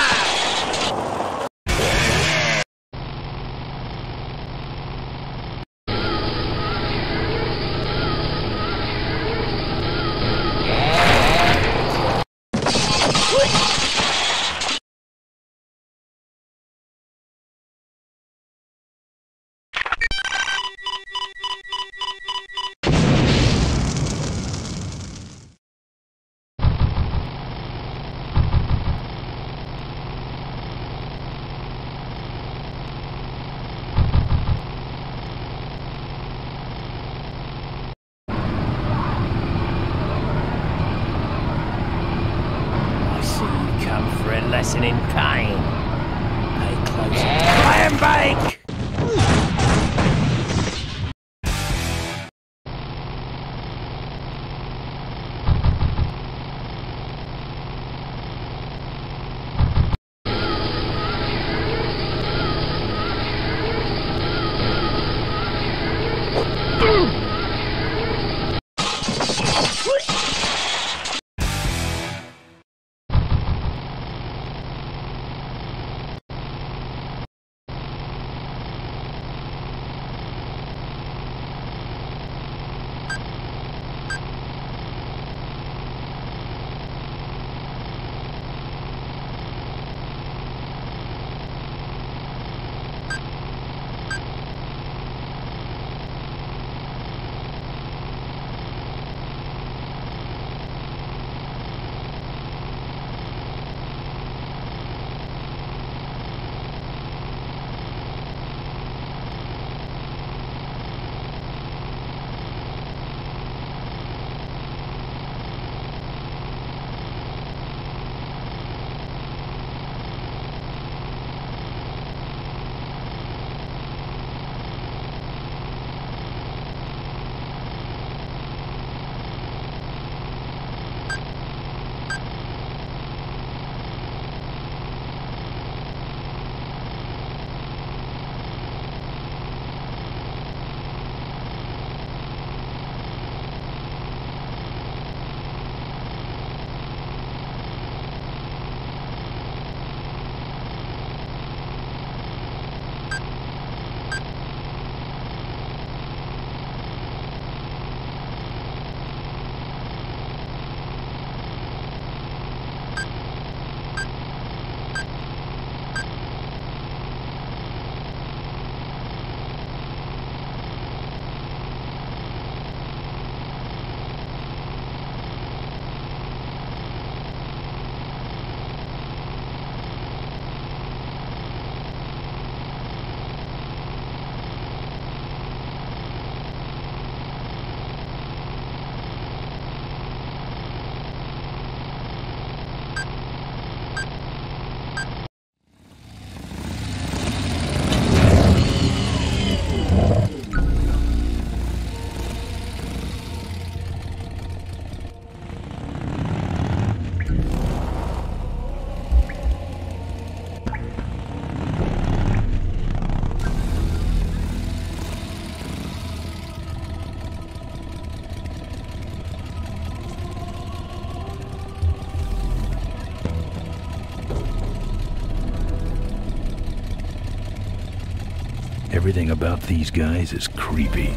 Everything about these guys is creepy.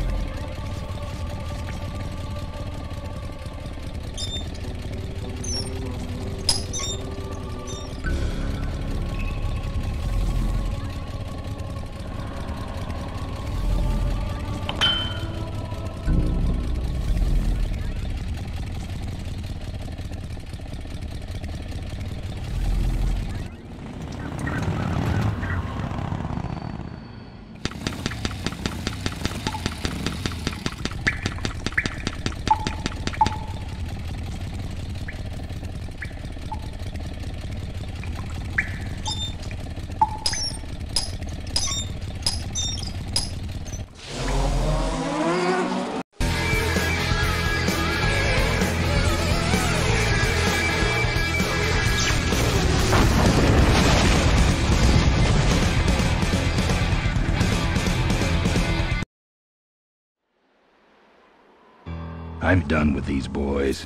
I'm done with these boys.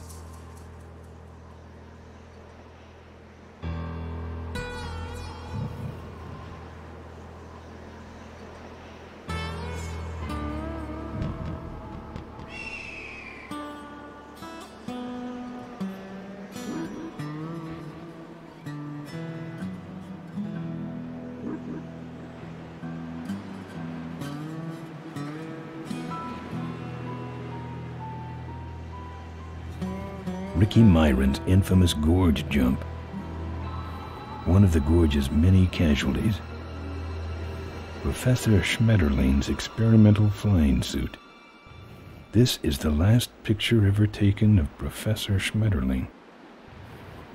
Ricky Myron's infamous gorge jump, one of the gorge's many casualties, Professor Schmetterling's experimental flying suit. This is the last picture ever taken of Professor Schmetterling.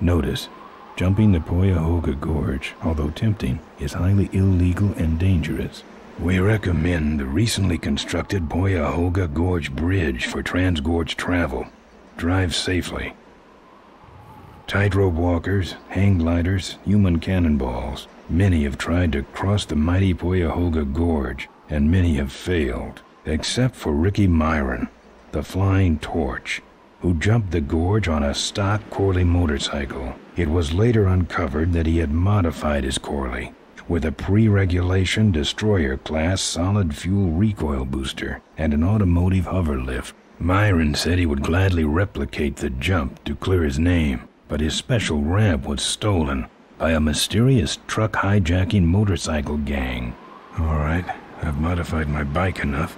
Notice, jumping the Cuyahoga Gorge, although tempting, is highly illegal and dangerous. We recommend the recently constructed Cuyahoga Gorge Bridge for transgorge travel. Drive safely. Tightrope walkers, hang gliders, human cannonballs. Many have tried to cross the mighty Cuyahoga Gorge, and many have failed, except for Ricky Myron, the flying torch, who jumped the gorge on a stock Corley motorcycle. It was later uncovered that he had modified his Corley with a pre-regulation-destroyer-class solid-fuel-recoil-booster and an automotive hoverlift. Myron said he would gladly replicate the jump to clear his name, but his special ramp was stolen by a mysterious truck hijacking motorcycle gang. All right, I've modified my bike enough.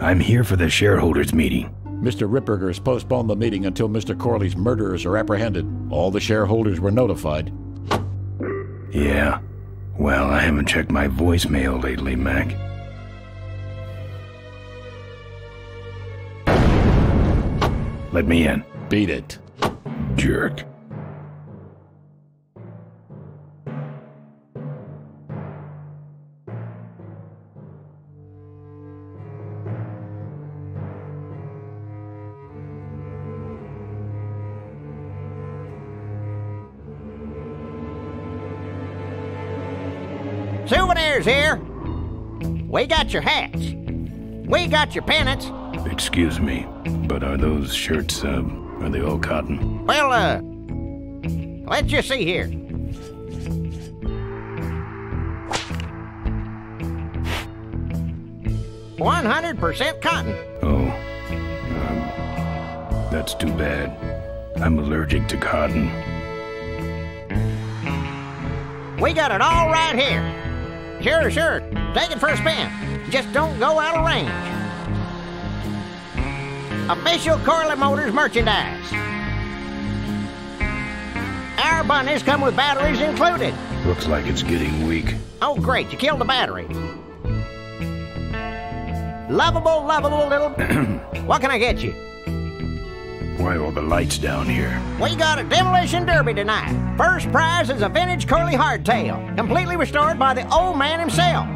I'm here for the shareholders' meeting. Mr. Rip Burger has postponed the meeting until Mr. Corley's murderers are apprehended. All the shareholders were notified. Yeah. Well, I haven't checked my voicemail lately, Mac. Let me in. Beat it. Jerk. Souvenirs here. We got your hats. We got your pennants. Excuse me, but are those shirts, are they all cotton? Well, let's just see here. 100% cotton. Oh, that's too bad. I'm allergic to cotton. We got it all right here. Sure, sure. Take it for a spin. Just don't go out of range. Official Corley Motors merchandise. Our bunnies come with batteries included. Looks like it's getting weak. Oh, great. You killed the battery. Lovable, lovable little... What can I get you? Why are all the lights down here? We got a demolition derby tonight. First prize is a vintage Corley hardtail, completely restored by the old man himself.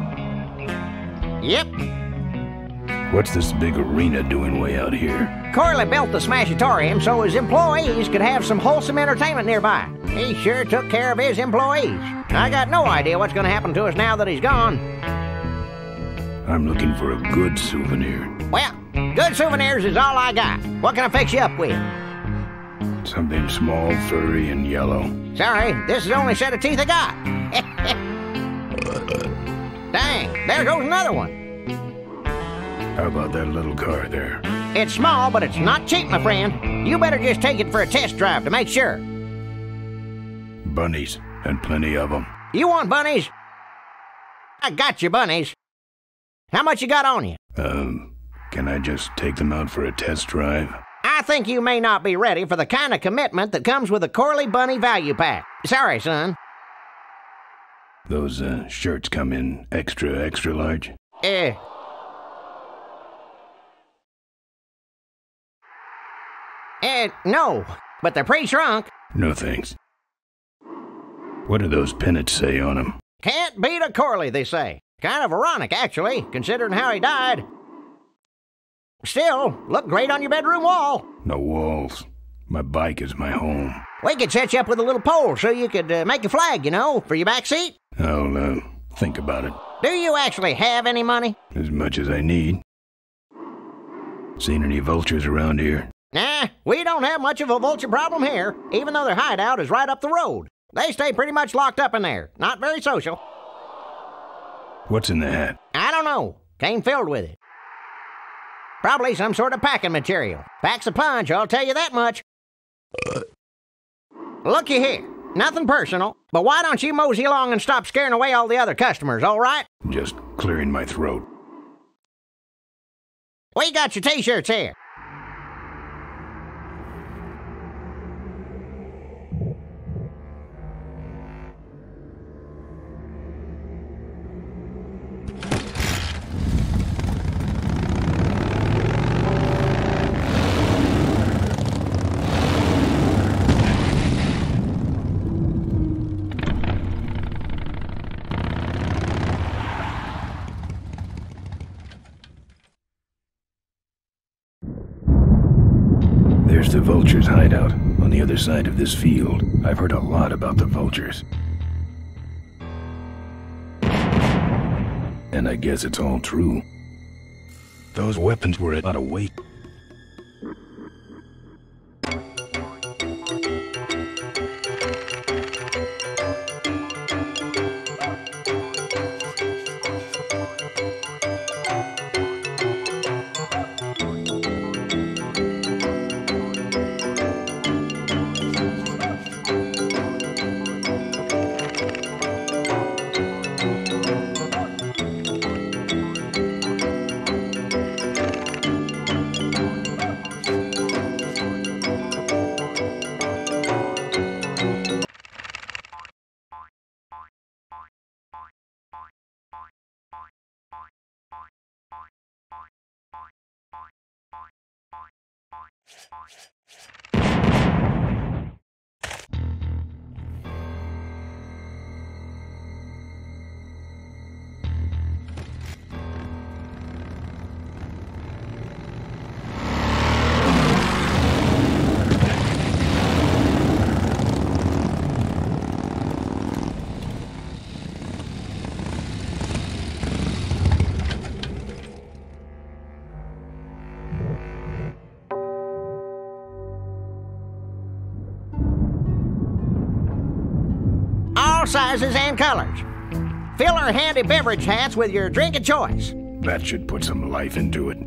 Yep. What's this big arena doing way out here? Corley built the Smashatorium so his employees could have some wholesome entertainment nearby. He sure took care of his employees. I got no idea what's going to happen to us now that he's gone. I'm looking for a good souvenir. Well, good souvenirs is all I got. What can I fix you up with? Something small, furry, and yellow. Sorry, this is the only set of teeth I got. Dang, there goes another one. How about that little car there? It's small, but it's not cheap, my friend. You better just take it for a test drive to make sure. Bunnies, and plenty of them. You want bunnies? I got you bunnies. How much you got on you? Can I just take them out for a test drive? I think you may not be ready for the kind of commitment that comes with a Corley Bunny value pack. Sorry, son. Those, shirts come in extra, extra large? No. But they're pre-shrunk. No thanks. What do those pennants say on them? Can't beat a Corley, they say. Kind of ironic, actually, considering how he died. Still, look great on your bedroom wall. No walls. My bike is my home. We could set you up with a little pole so you could make a flag, you know, for your back seat. I'll think about it. Do you actually have any money? As much as I need. Seen any vultures around here? Nah, we don't have much of a vulture problem here, even though their hideout is right up the road. They stay pretty much locked up in there. Not very social. What's in the hat? I don't know. Came filled with it. Probably some sort of packing material. Packs a punch, I'll tell you that much. Looky here. Nothing personal, but why don't you mosey along and stop scaring away all the other customers, all right? Just clearing my throat. We got your t-shirts here. The vultures' hideout on the other side of this field. I've heard a lot about the vultures. And I guess it's all true. Those weapons were out of weight. Sizes and colors. Fill our handy beverage hats with your drink of choice. That should put some life into it.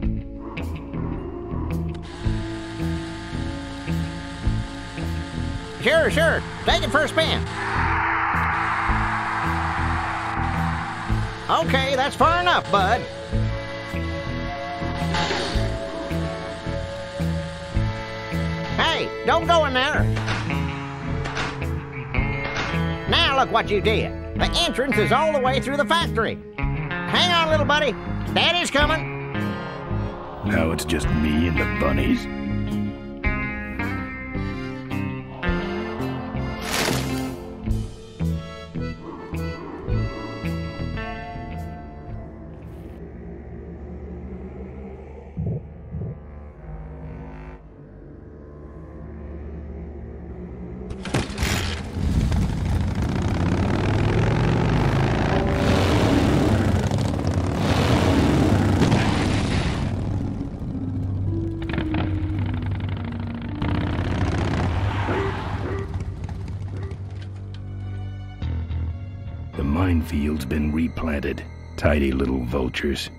Sure, sure. Take it for a spin. Okay, that's far enough, bud. Hey, don't go in there. Now look what you did. The entrance is all the way through the factory. Hang on, little buddy. Daddy's coming. Now it's just me and the bunnies. Field's been replanted. Tidy little vultures.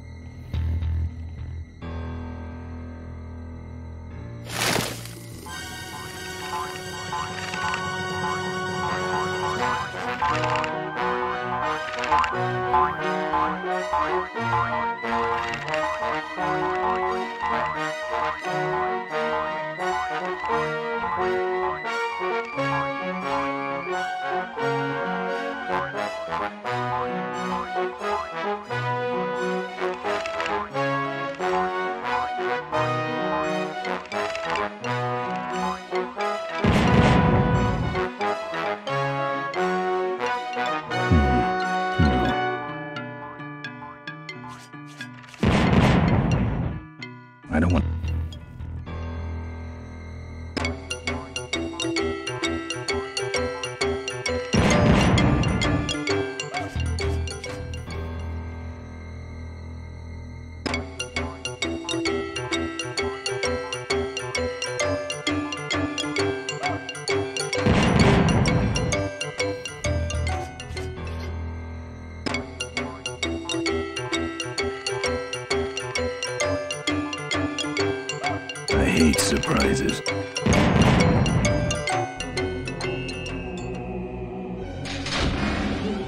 Surprises.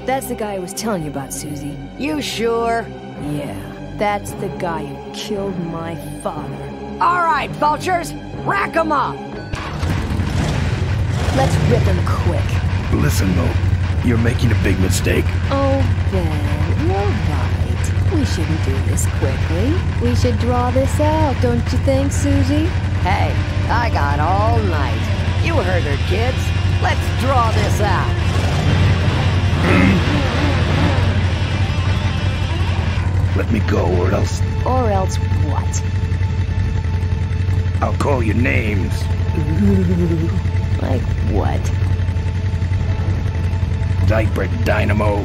That's the guy I was telling you about, Susie. You sure? Yeah, that's the guy who killed my father. All right, vultures, rack them up! Let's rip them quick. Listen, Mo, you're making a big mistake. Oh, Ben, you're right. We shouldn't do this quickly. We should draw this out, don't you think, Susie? Hey, I got all night. You heard her, kids. Let's draw this out. Let me go, or else... Or else what? I'll call you names. Like what? Diaper Dynamo.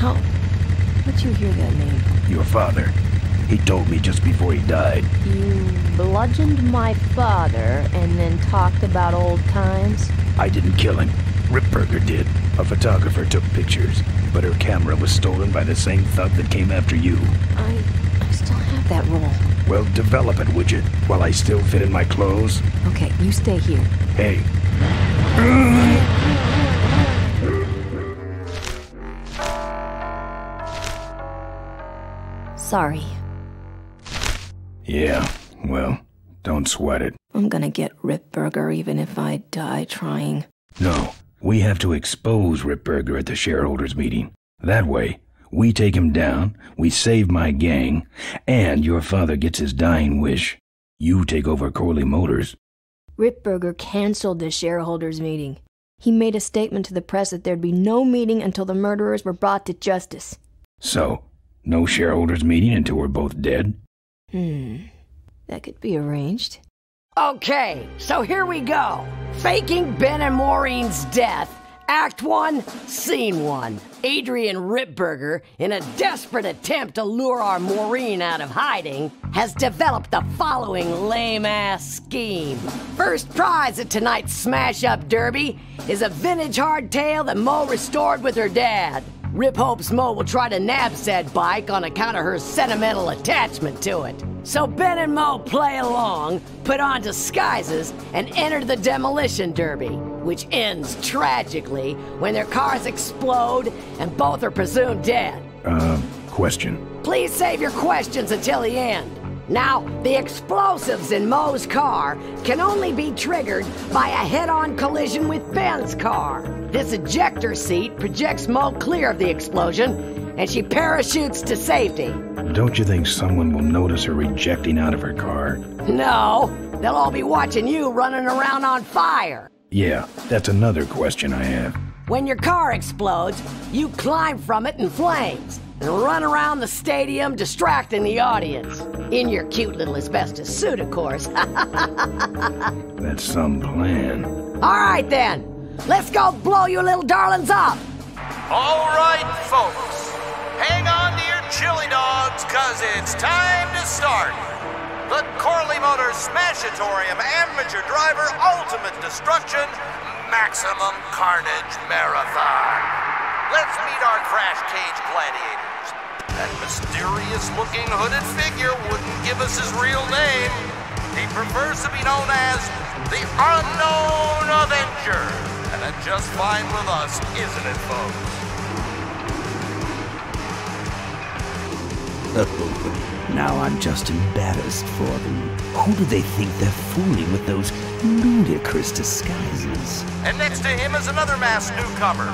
How... How'd you hear that name? Your father. He told me just before he died. You bludgeoned my father and then talked about old times? I didn't kill him. Rip Burger did. A photographer took pictures, but her camera was stolen by the same thug that came after you. I still have that roll. Well, develop it, would you? While I still fit in my clothes? Okay, you stay here. Hey. Sorry. Yeah, well, don't sweat it. I'm gonna get Rip Burger even if I die trying. No, we have to expose Rip Burger at the shareholders' meeting. That way, we take him down, we save my gang, and your father gets his dying wish. You take over Corley Motors. Rip Burger canceled the shareholders' meeting. He made a statement to the press that there'd be no meeting until the murderers were brought to justice. So, no shareholders' meeting until we're both dead? That could be arranged. Okay, so here we go. Faking Ben and Maureen's death. Act 1, Scene 1. Adrian Rip Burger, in a desperate attempt to lure our Maureen out of hiding, has developed the following lame-ass scheme. First prize at tonight's smash-up derby is a vintage hardtail that Mo restored with her dad. Rip hopes Mo will try to nab said bike on account of her sentimental attachment to it. So Ben and Mo play along, put on disguises, and enter the demolition derby, which ends tragically when their cars explode and both are presumed dead. Question. Please save your questions until the end. Now, the explosives in Mo's car can only be triggered by a head-on collision with Ben's car. This ejector seat projects Mo clear of the explosion, and she parachutes to safety. Don't you think someone will notice her ejecting out of her car? No, they'll all be watching you running around on fire. Yeah, that's another question I have. When your car explodes, you climb from it in flames and run around the stadium distracting the audience. In your cute little asbestos suit, of course. That's some plan. All right, then. Let's go blow you little darlings up. All right, folks. Hang on to your chili dogs, because it's time to start. The Corley Motors Smashatorium Amateur Driver Ultimate Destruction Maximum Carnage Marathon. Let's meet our crash cage gladiators. That mysterious-looking hooded figure wouldn't give us his real name. He prefers to be known as the Unknown Avenger. And that's just fine with us, isn't it, folks? Now I'm just embarrassed for them. Who do they think they're fooling with those ludicrous disguises? And next to him is another masked newcomer.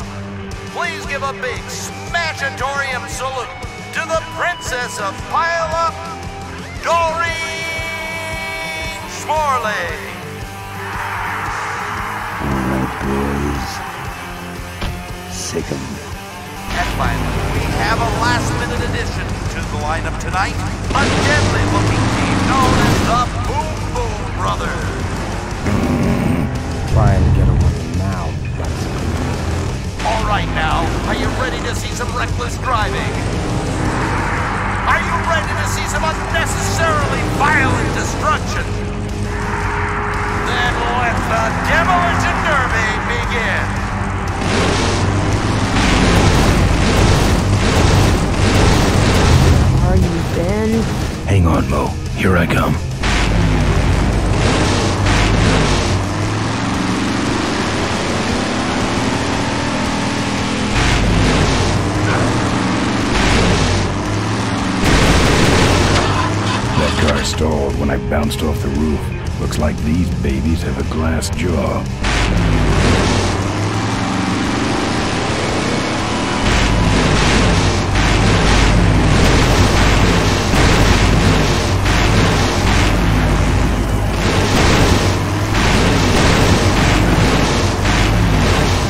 Please give a big Smashatorium salute to the princess of pile-up, Doreen Schmorley. All right, boys. Sick 'em. And finally, we have a last-minute addition to the lineup tonight, a deadly-looking team known as the Boom Boom Brothers. Trying to get away now, that's... All right now, are you ready to see some reckless driving? Are you ready to see some unnecessarily violent destruction? Then let the demolition derby begin! Are you Ben? Hang on, Mo. Here I come. Stalled when I bounced off the roof. Looks like these babies have a glass jaw.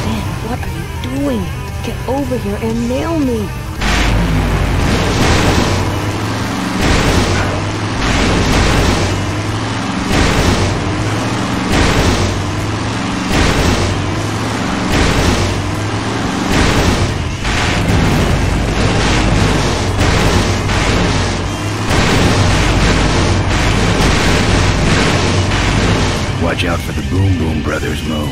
Ben, what are you doing? Get over here and nail me! Watch out for the Boom Boom Brothers, Mo.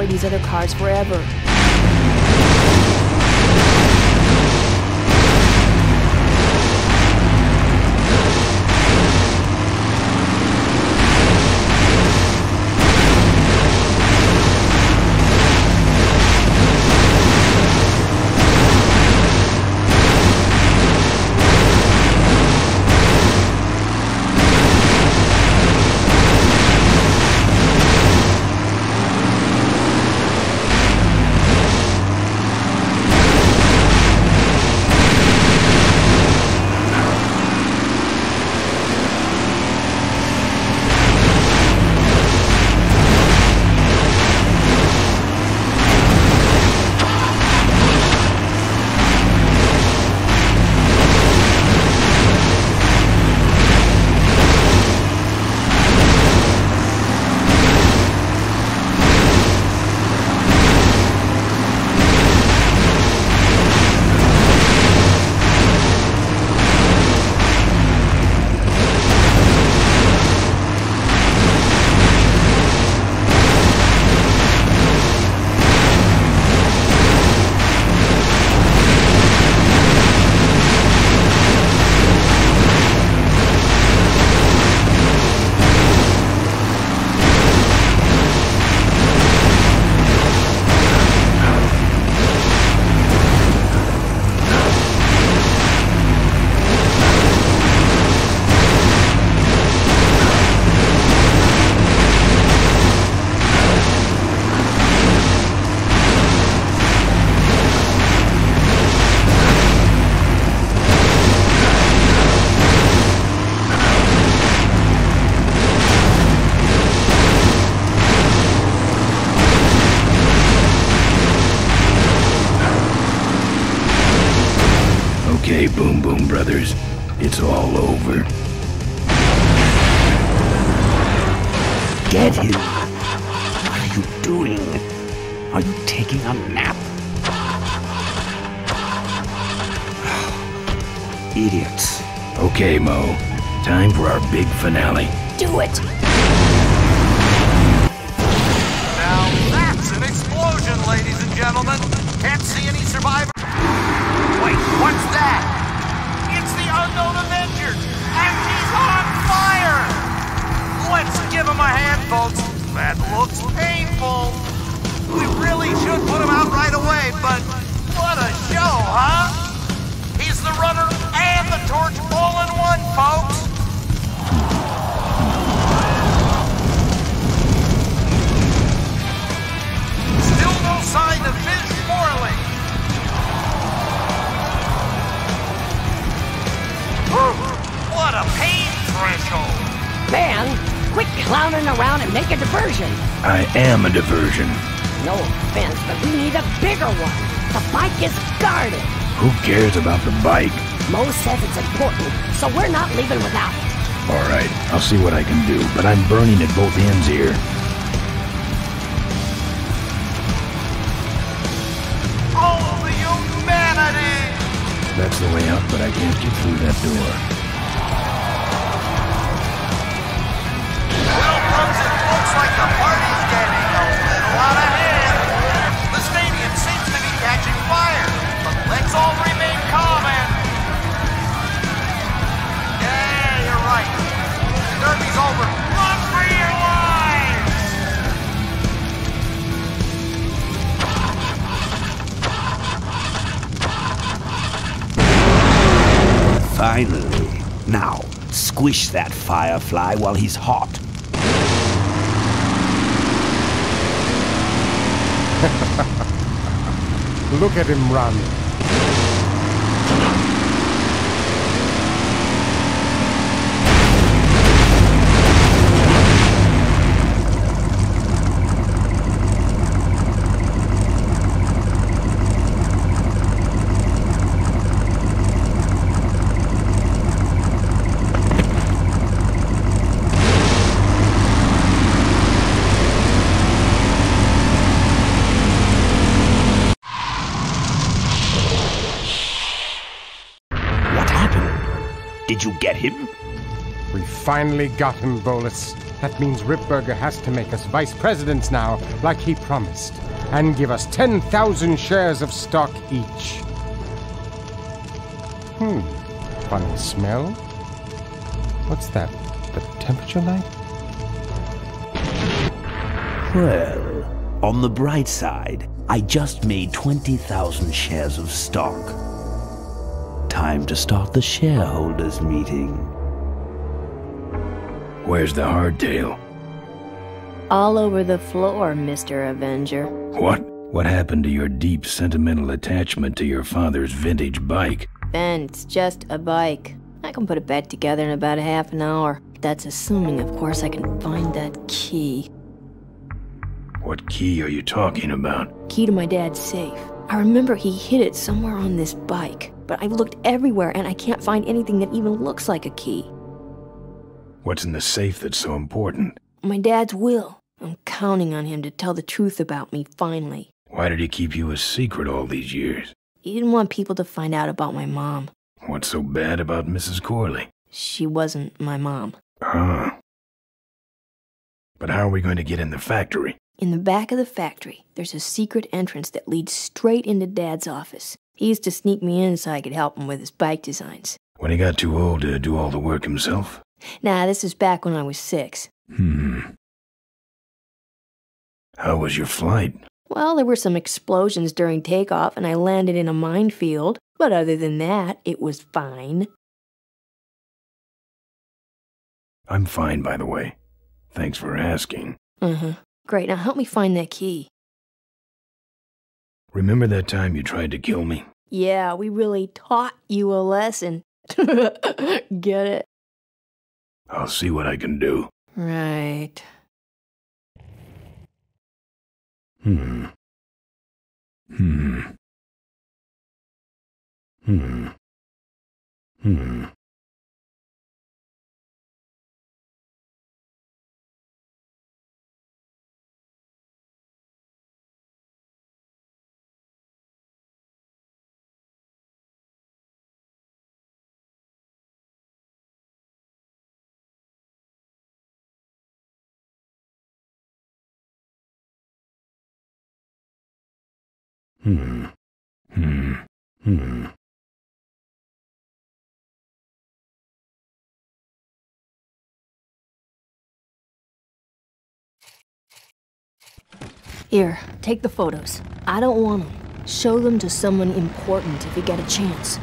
These other cars forever. okay, Boom Boom Brothers. It's all over. Get him! What are you doing? Are you taking a nap? Idiots. Okay, Mo. Time for our big finale. Do it! Now that's an explosion, ladies and gentlemen. Can't see any survivors. Wait, what's that? It's the Unknown Avenger, and she's on fire! Let's give him a hand, folks. That looks painful. We really should put him out right away, but what a show, huh? He's the runner and the torch all in one, folks. Sign of Fizz Schmorley. What a pain threshold. Man, quit clowning around and make a diversion. I am a diversion. No offense, but we need a bigger one. The bike is guarded. Who cares about the bike? Mo says it's important, so we're not leaving without it. All right, I'll see what I can do, but I'm burning at both ends here. That's the way out, but I can't get through that door. Well, Brooks, it looks like the party's getting a little out of hand. The stadium seems to be catching fire, but let's all remain calm and... Yeah, you're right. The derby's over. Run for your lives! Finally. Now, squish that firefly while he's hot. Look at him run. Did you get him? We finally got him, Bolus. That means Rip Burger has to make us vice presidents now, like he promised, and give us 10,000 shares of stock each. Funny smell. What's that? The temperature light? Well, on the bright side, I just made 20,000 shares of stock. Time to start the shareholders' meeting. Where's the hardtail? All over the floor, Mr. Avenger. What? What happened to your deep sentimental attachment to your father's vintage bike? Ben, it's just a bike. I can put it back together in about half an hour. That's assuming, of course, I can find that key. What key are you talking about? Key to my dad's safe. I remember he hid it somewhere on this bike, but I've looked everywhere and I can't find anything that even looks like a key. What's in the safe that's so important? My dad's will. I'm counting on him to tell the truth about me, finally. Why did he keep you a secret all these years? He didn't want people to find out about my mom. What's so bad about Mrs. Corley? She wasn't my mom. But how are we going to get in the factory? In the back of the factory, there's a secret entrance that leads straight into Dad's office. He used to sneak me in so I could help him with his bike designs. When he got too old to do all the work himself? Nah, this is back when I was 6. How was your flight? Well, there were some explosions during takeoff and I landed in a minefield. But other than that, it was fine. I'm fine, by the way. Thanks for asking. Great, now help me find that key. Remember that time you tried to kill me? Yeah, we really taught you a lesson. Get it? I'll see what I can do. Right. Here, take the photos. I don't want them. Show them to someone important if you get a chance.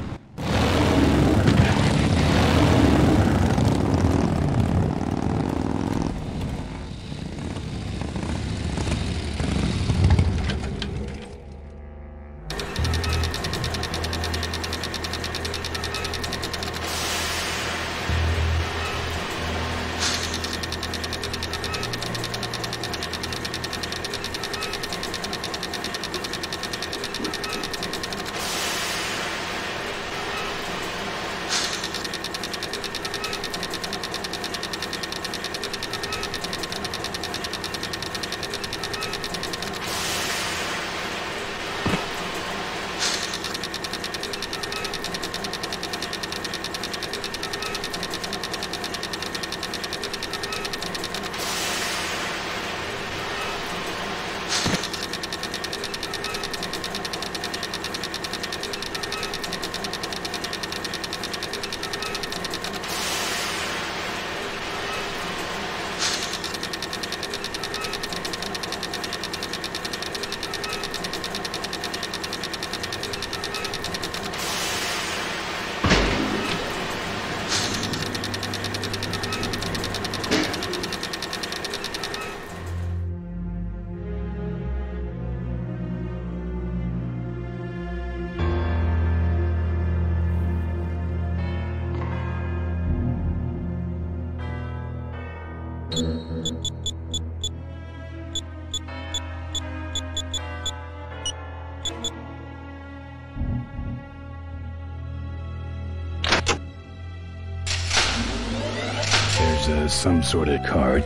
Some sort of card.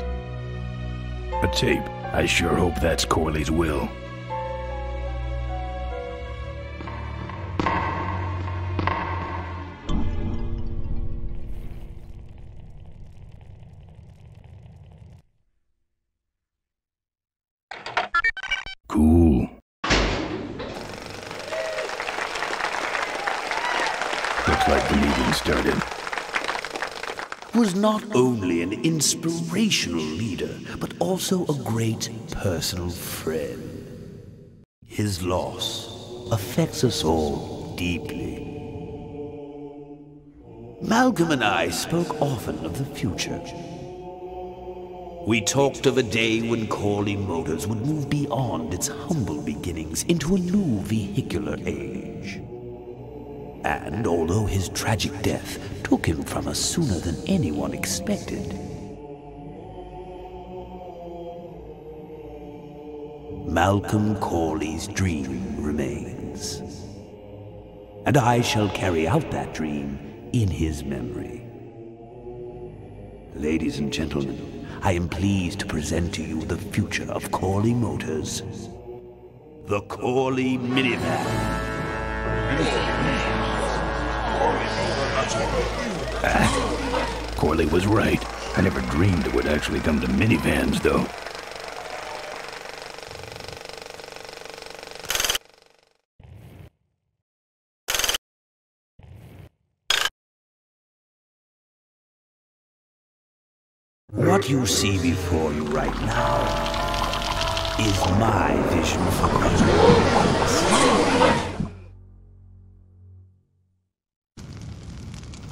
A tape. I sure hope that's Corley's will. Cool. Looks like the meeting started. Was not only an inspirational leader, but also a great personal friend. His loss affects us all deeply. Malcolm and I spoke often of the future. We talked of a day when Corley Motors would move beyond its humble beginnings into a new vehicular age. And although his tragic death took him from us sooner than anyone expected, Malcolm Corley's dream remains. And I shall carry out that dream in his memory. Ladies and gentlemen, I am pleased to present to you the future of Corley Motors, the Corley Minivan. Ah, Corley was right. I never dreamed it would actually come to minivans, though. What you see before you right now is my vision for Corley.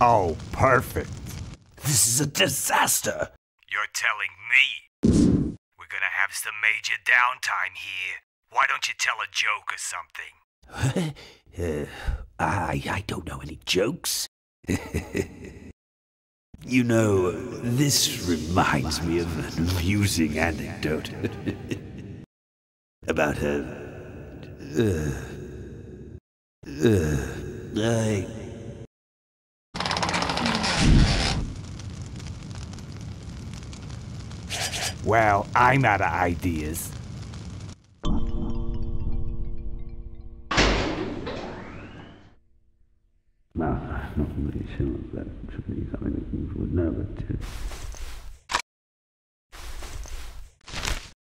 Oh, perfect. This is a disaster. You're telling me? We're gonna have some major downtime here. Why don't you tell a joke or something? I don't know any jokes. You know, this reminds me of an amusing anecdote. About a... Well, I'm out of ideas. No, I'm not really sure if that should be something that you would know, but...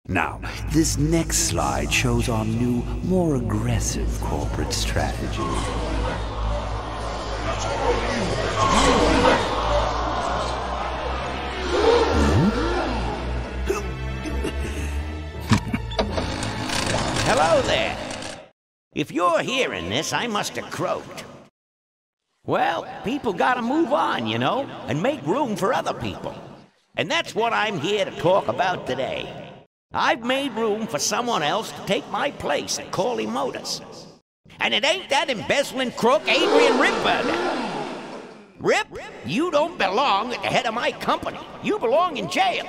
Now, this next slide shows our new, more aggressive corporate strategy. Hello there. If you're hearing this, I must have croaked. Well, people gotta move on, you know, and make room for other people. And that's what I'm here to talk about today. I've made room for someone else to take my place at Corley Motors. And it ain't that embezzling crook Adrian Rip Burger. Rip, you don't belong at the head of my company. You belong in jail.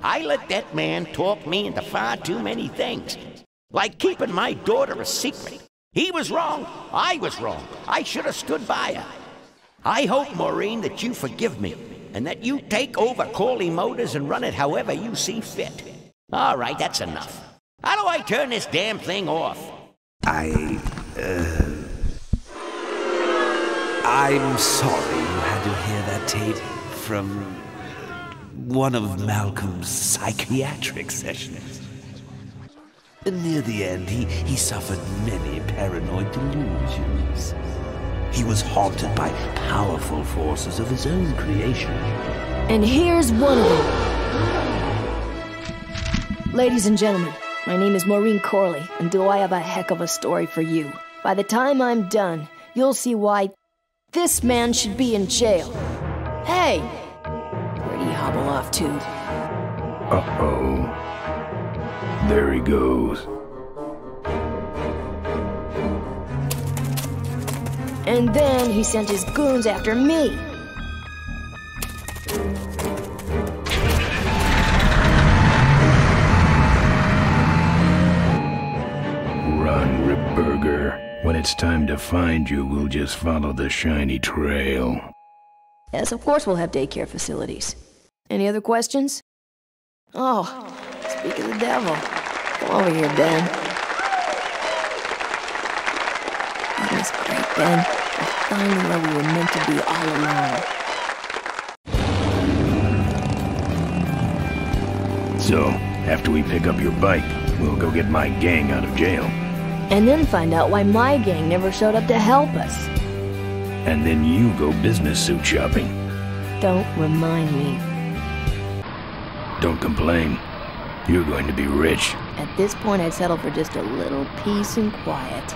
I let that man talk me into far too many things. Like keeping my daughter a secret. He was wrong. I was wrong. I should have stood by her. I hope, Maureen, that you forgive me and that you take over Corley Motors and run it however you see fit. All right, that's enough. How do I turn this damn thing off? I'm sorry you had to hear that tape from one of Malcolm's psychiatric sessions. Near the end, he suffered many paranoid delusions. He was haunted by powerful forces of his own creation. And here's one of them. Ladies and gentlemen, my name is Maureen Corley, and do I have a heck of a story for you. By the time I'm done, you'll see why this man should be in jail. Hey! Where'd he hobble off to? Uh-oh. There he goes. And then he sent his goons after me. Run, Rip Burger. When it's time to find you, we'll just follow the shiny trail. Yes, of course we'll have daycare facilities. Any other questions? Oh, speak of the devil. Come over here, Ben. That was great, Ben. I finally know we were meant to be all alone. So, after we pick up your bike, we'll go get my gang out of jail. And then find out why my gang never showed up to help us. And then you go business suit shopping. Don't remind me. Don't complain. You're going to be rich. At this point, I'd settle for just a little peace and quiet.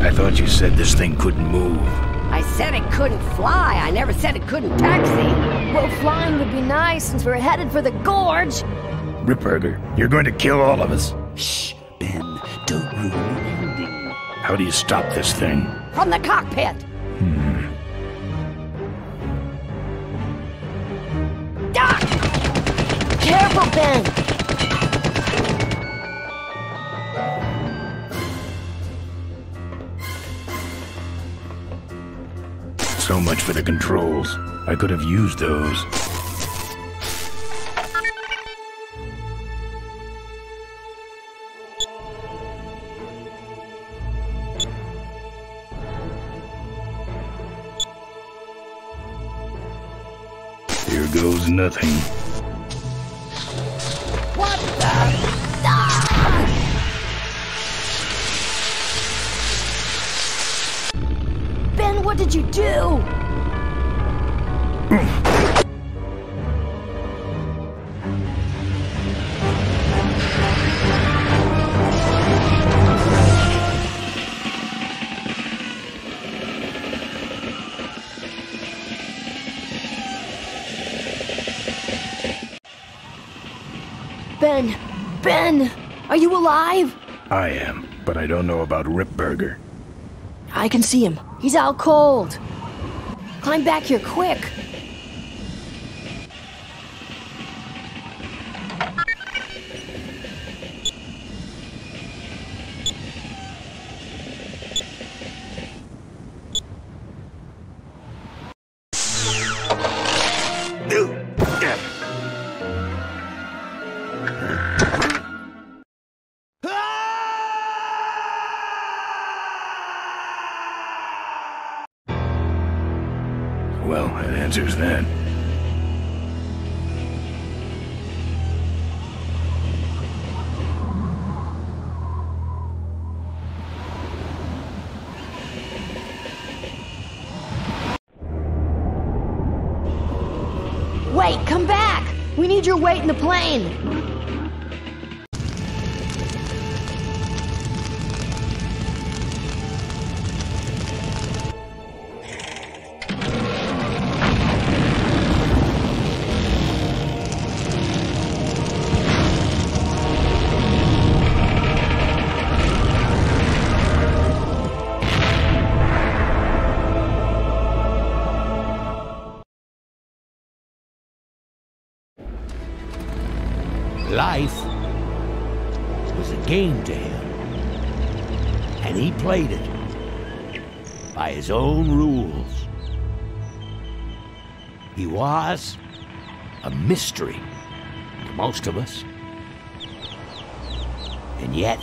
I thought you said this thing couldn't move. I said it couldn't fly. I never said it couldn't taxi. Well, flying would be nice since we're headed for the gorge. Rip Burger, you're going to kill all of us. Shh, Ben, don't ruin anything. How do you stop this thing? From the cockpit. Doc! Careful, Ben. So much for the controls. I could have used those. Here goes nothing. What the? What did you do? Ben! Ben! Are you alive? I am, but I don't know about Rip Burger. I can see him. He's out cold. Climb back here quick. Well, that answers that. Wait, come back! We need your weight in the plane! Life was a game to him, and he played it by his own rules. He was a mystery to most of us, and yet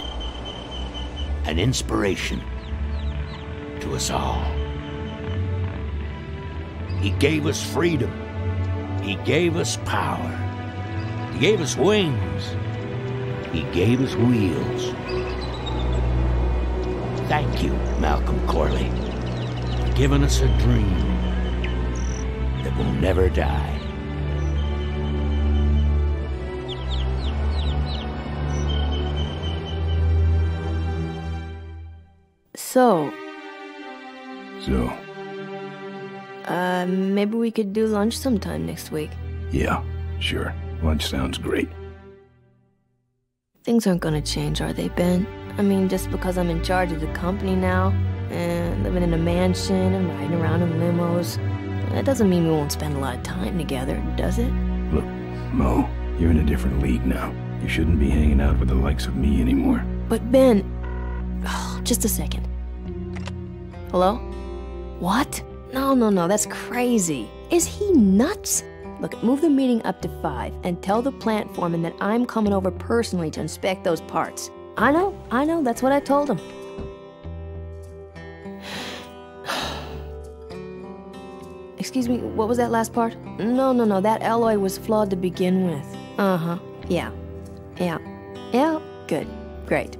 an inspiration to us all. He gave us freedom. He gave us power. He gave us wings. He gave us wheels. Thank you, Malcolm Corley, for giving us a dream that will never die. Maybe we could do lunch sometime next week. Yeah, sure. Lunch sounds great. Things aren't gonna change, are they, Ben? I mean, just because I'm in charge of the company now, and living in a mansion and riding around in limos, that doesn't mean we won't spend a lot of time together, does it? Look, Mo, you're in a different league now. You shouldn't be hanging out with the likes of me anymore. But Ben... Oh, just a second. Hello? What? No, that's crazy. Is he nuts? Look, move the meeting up to 5 and tell the plant foreman that I'm coming over personally to inspect those parts. I know, that's what I told him. Excuse me, what was that last part? No, that alloy was flawed to begin with. Uh-huh, yeah, good, great.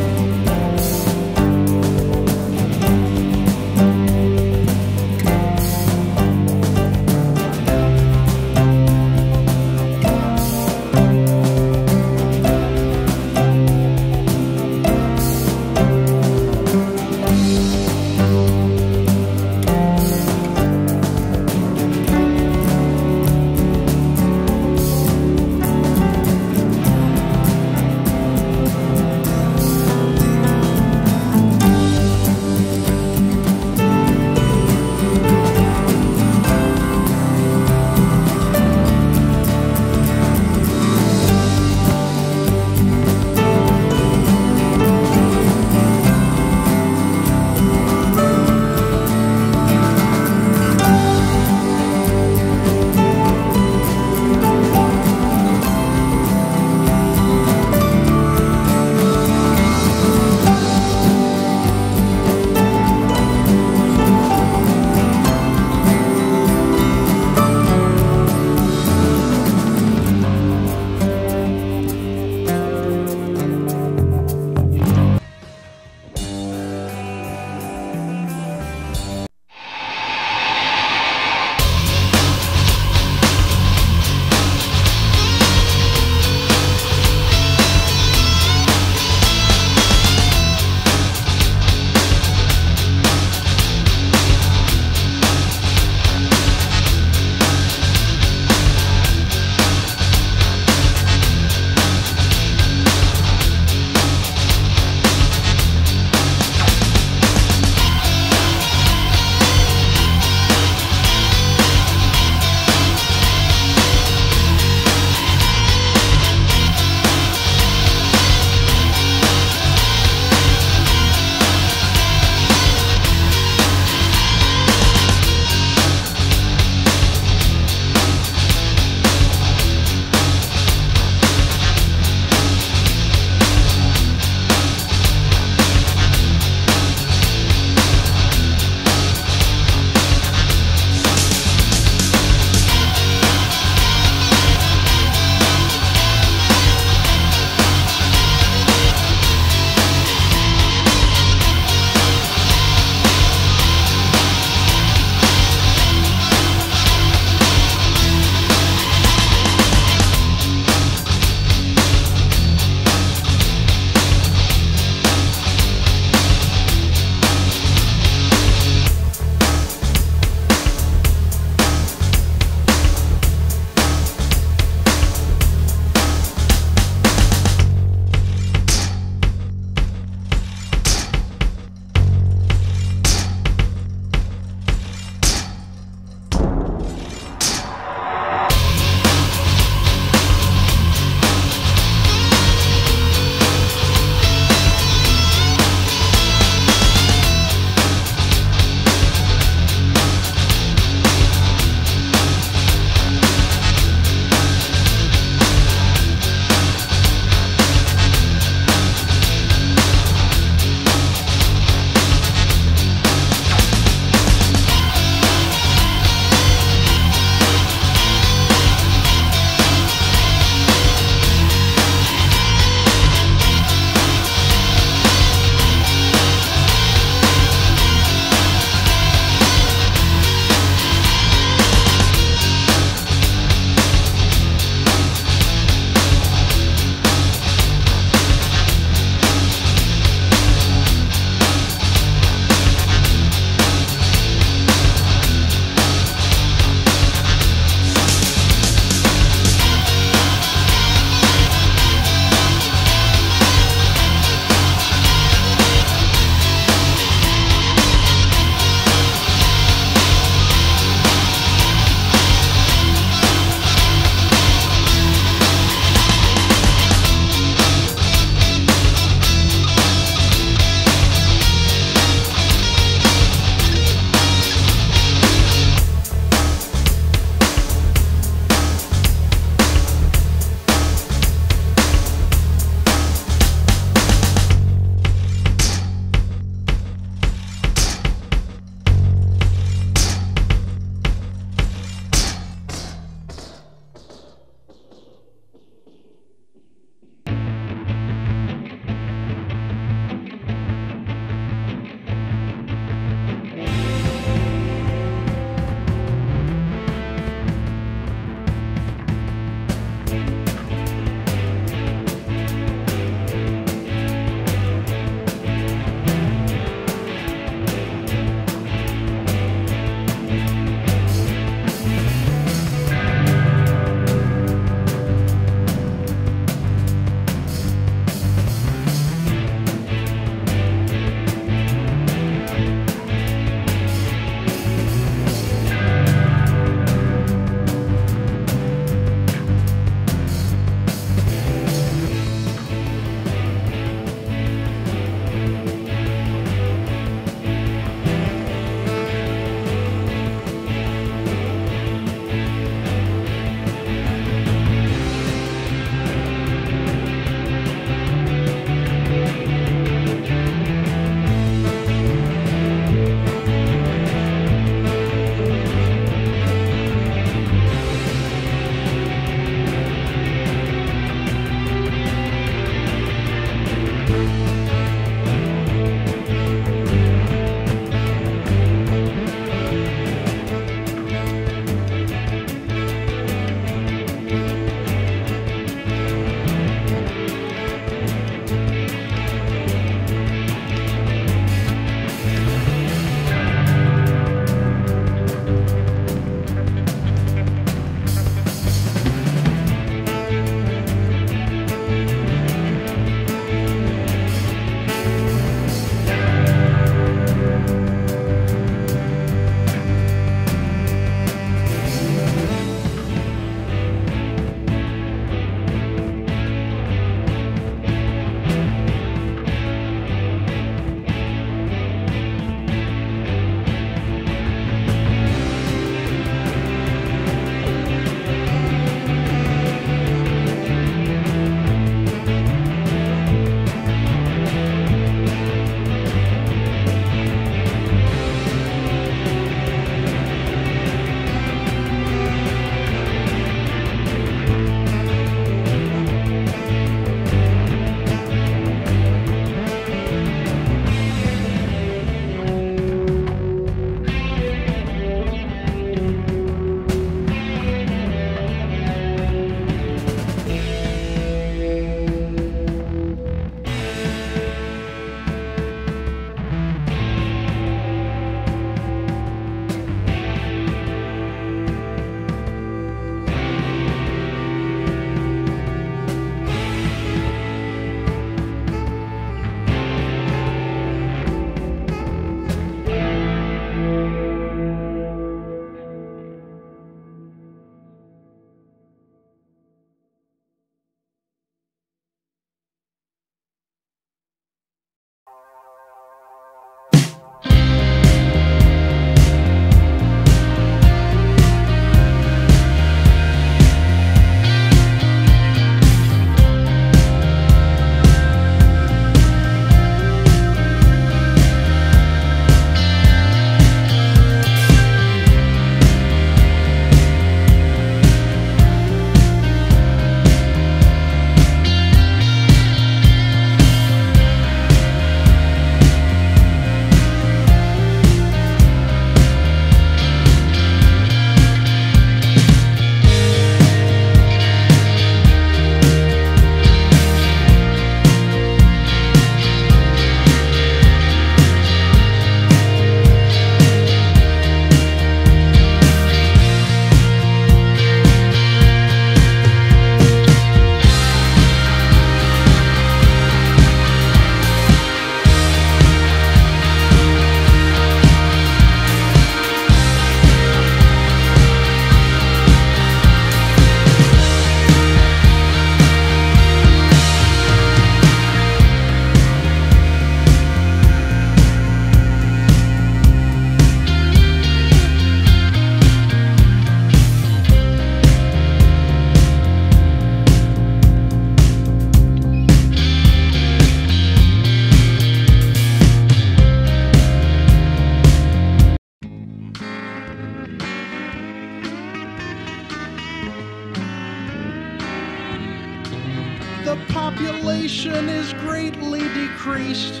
has greatly decreased,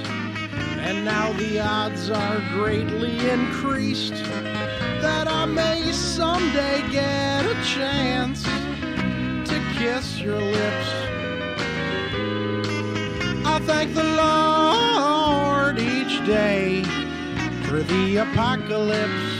and now the odds are greatly increased that I may someday get a chance to kiss your lips. I thank the Lord each day for the apocalypse.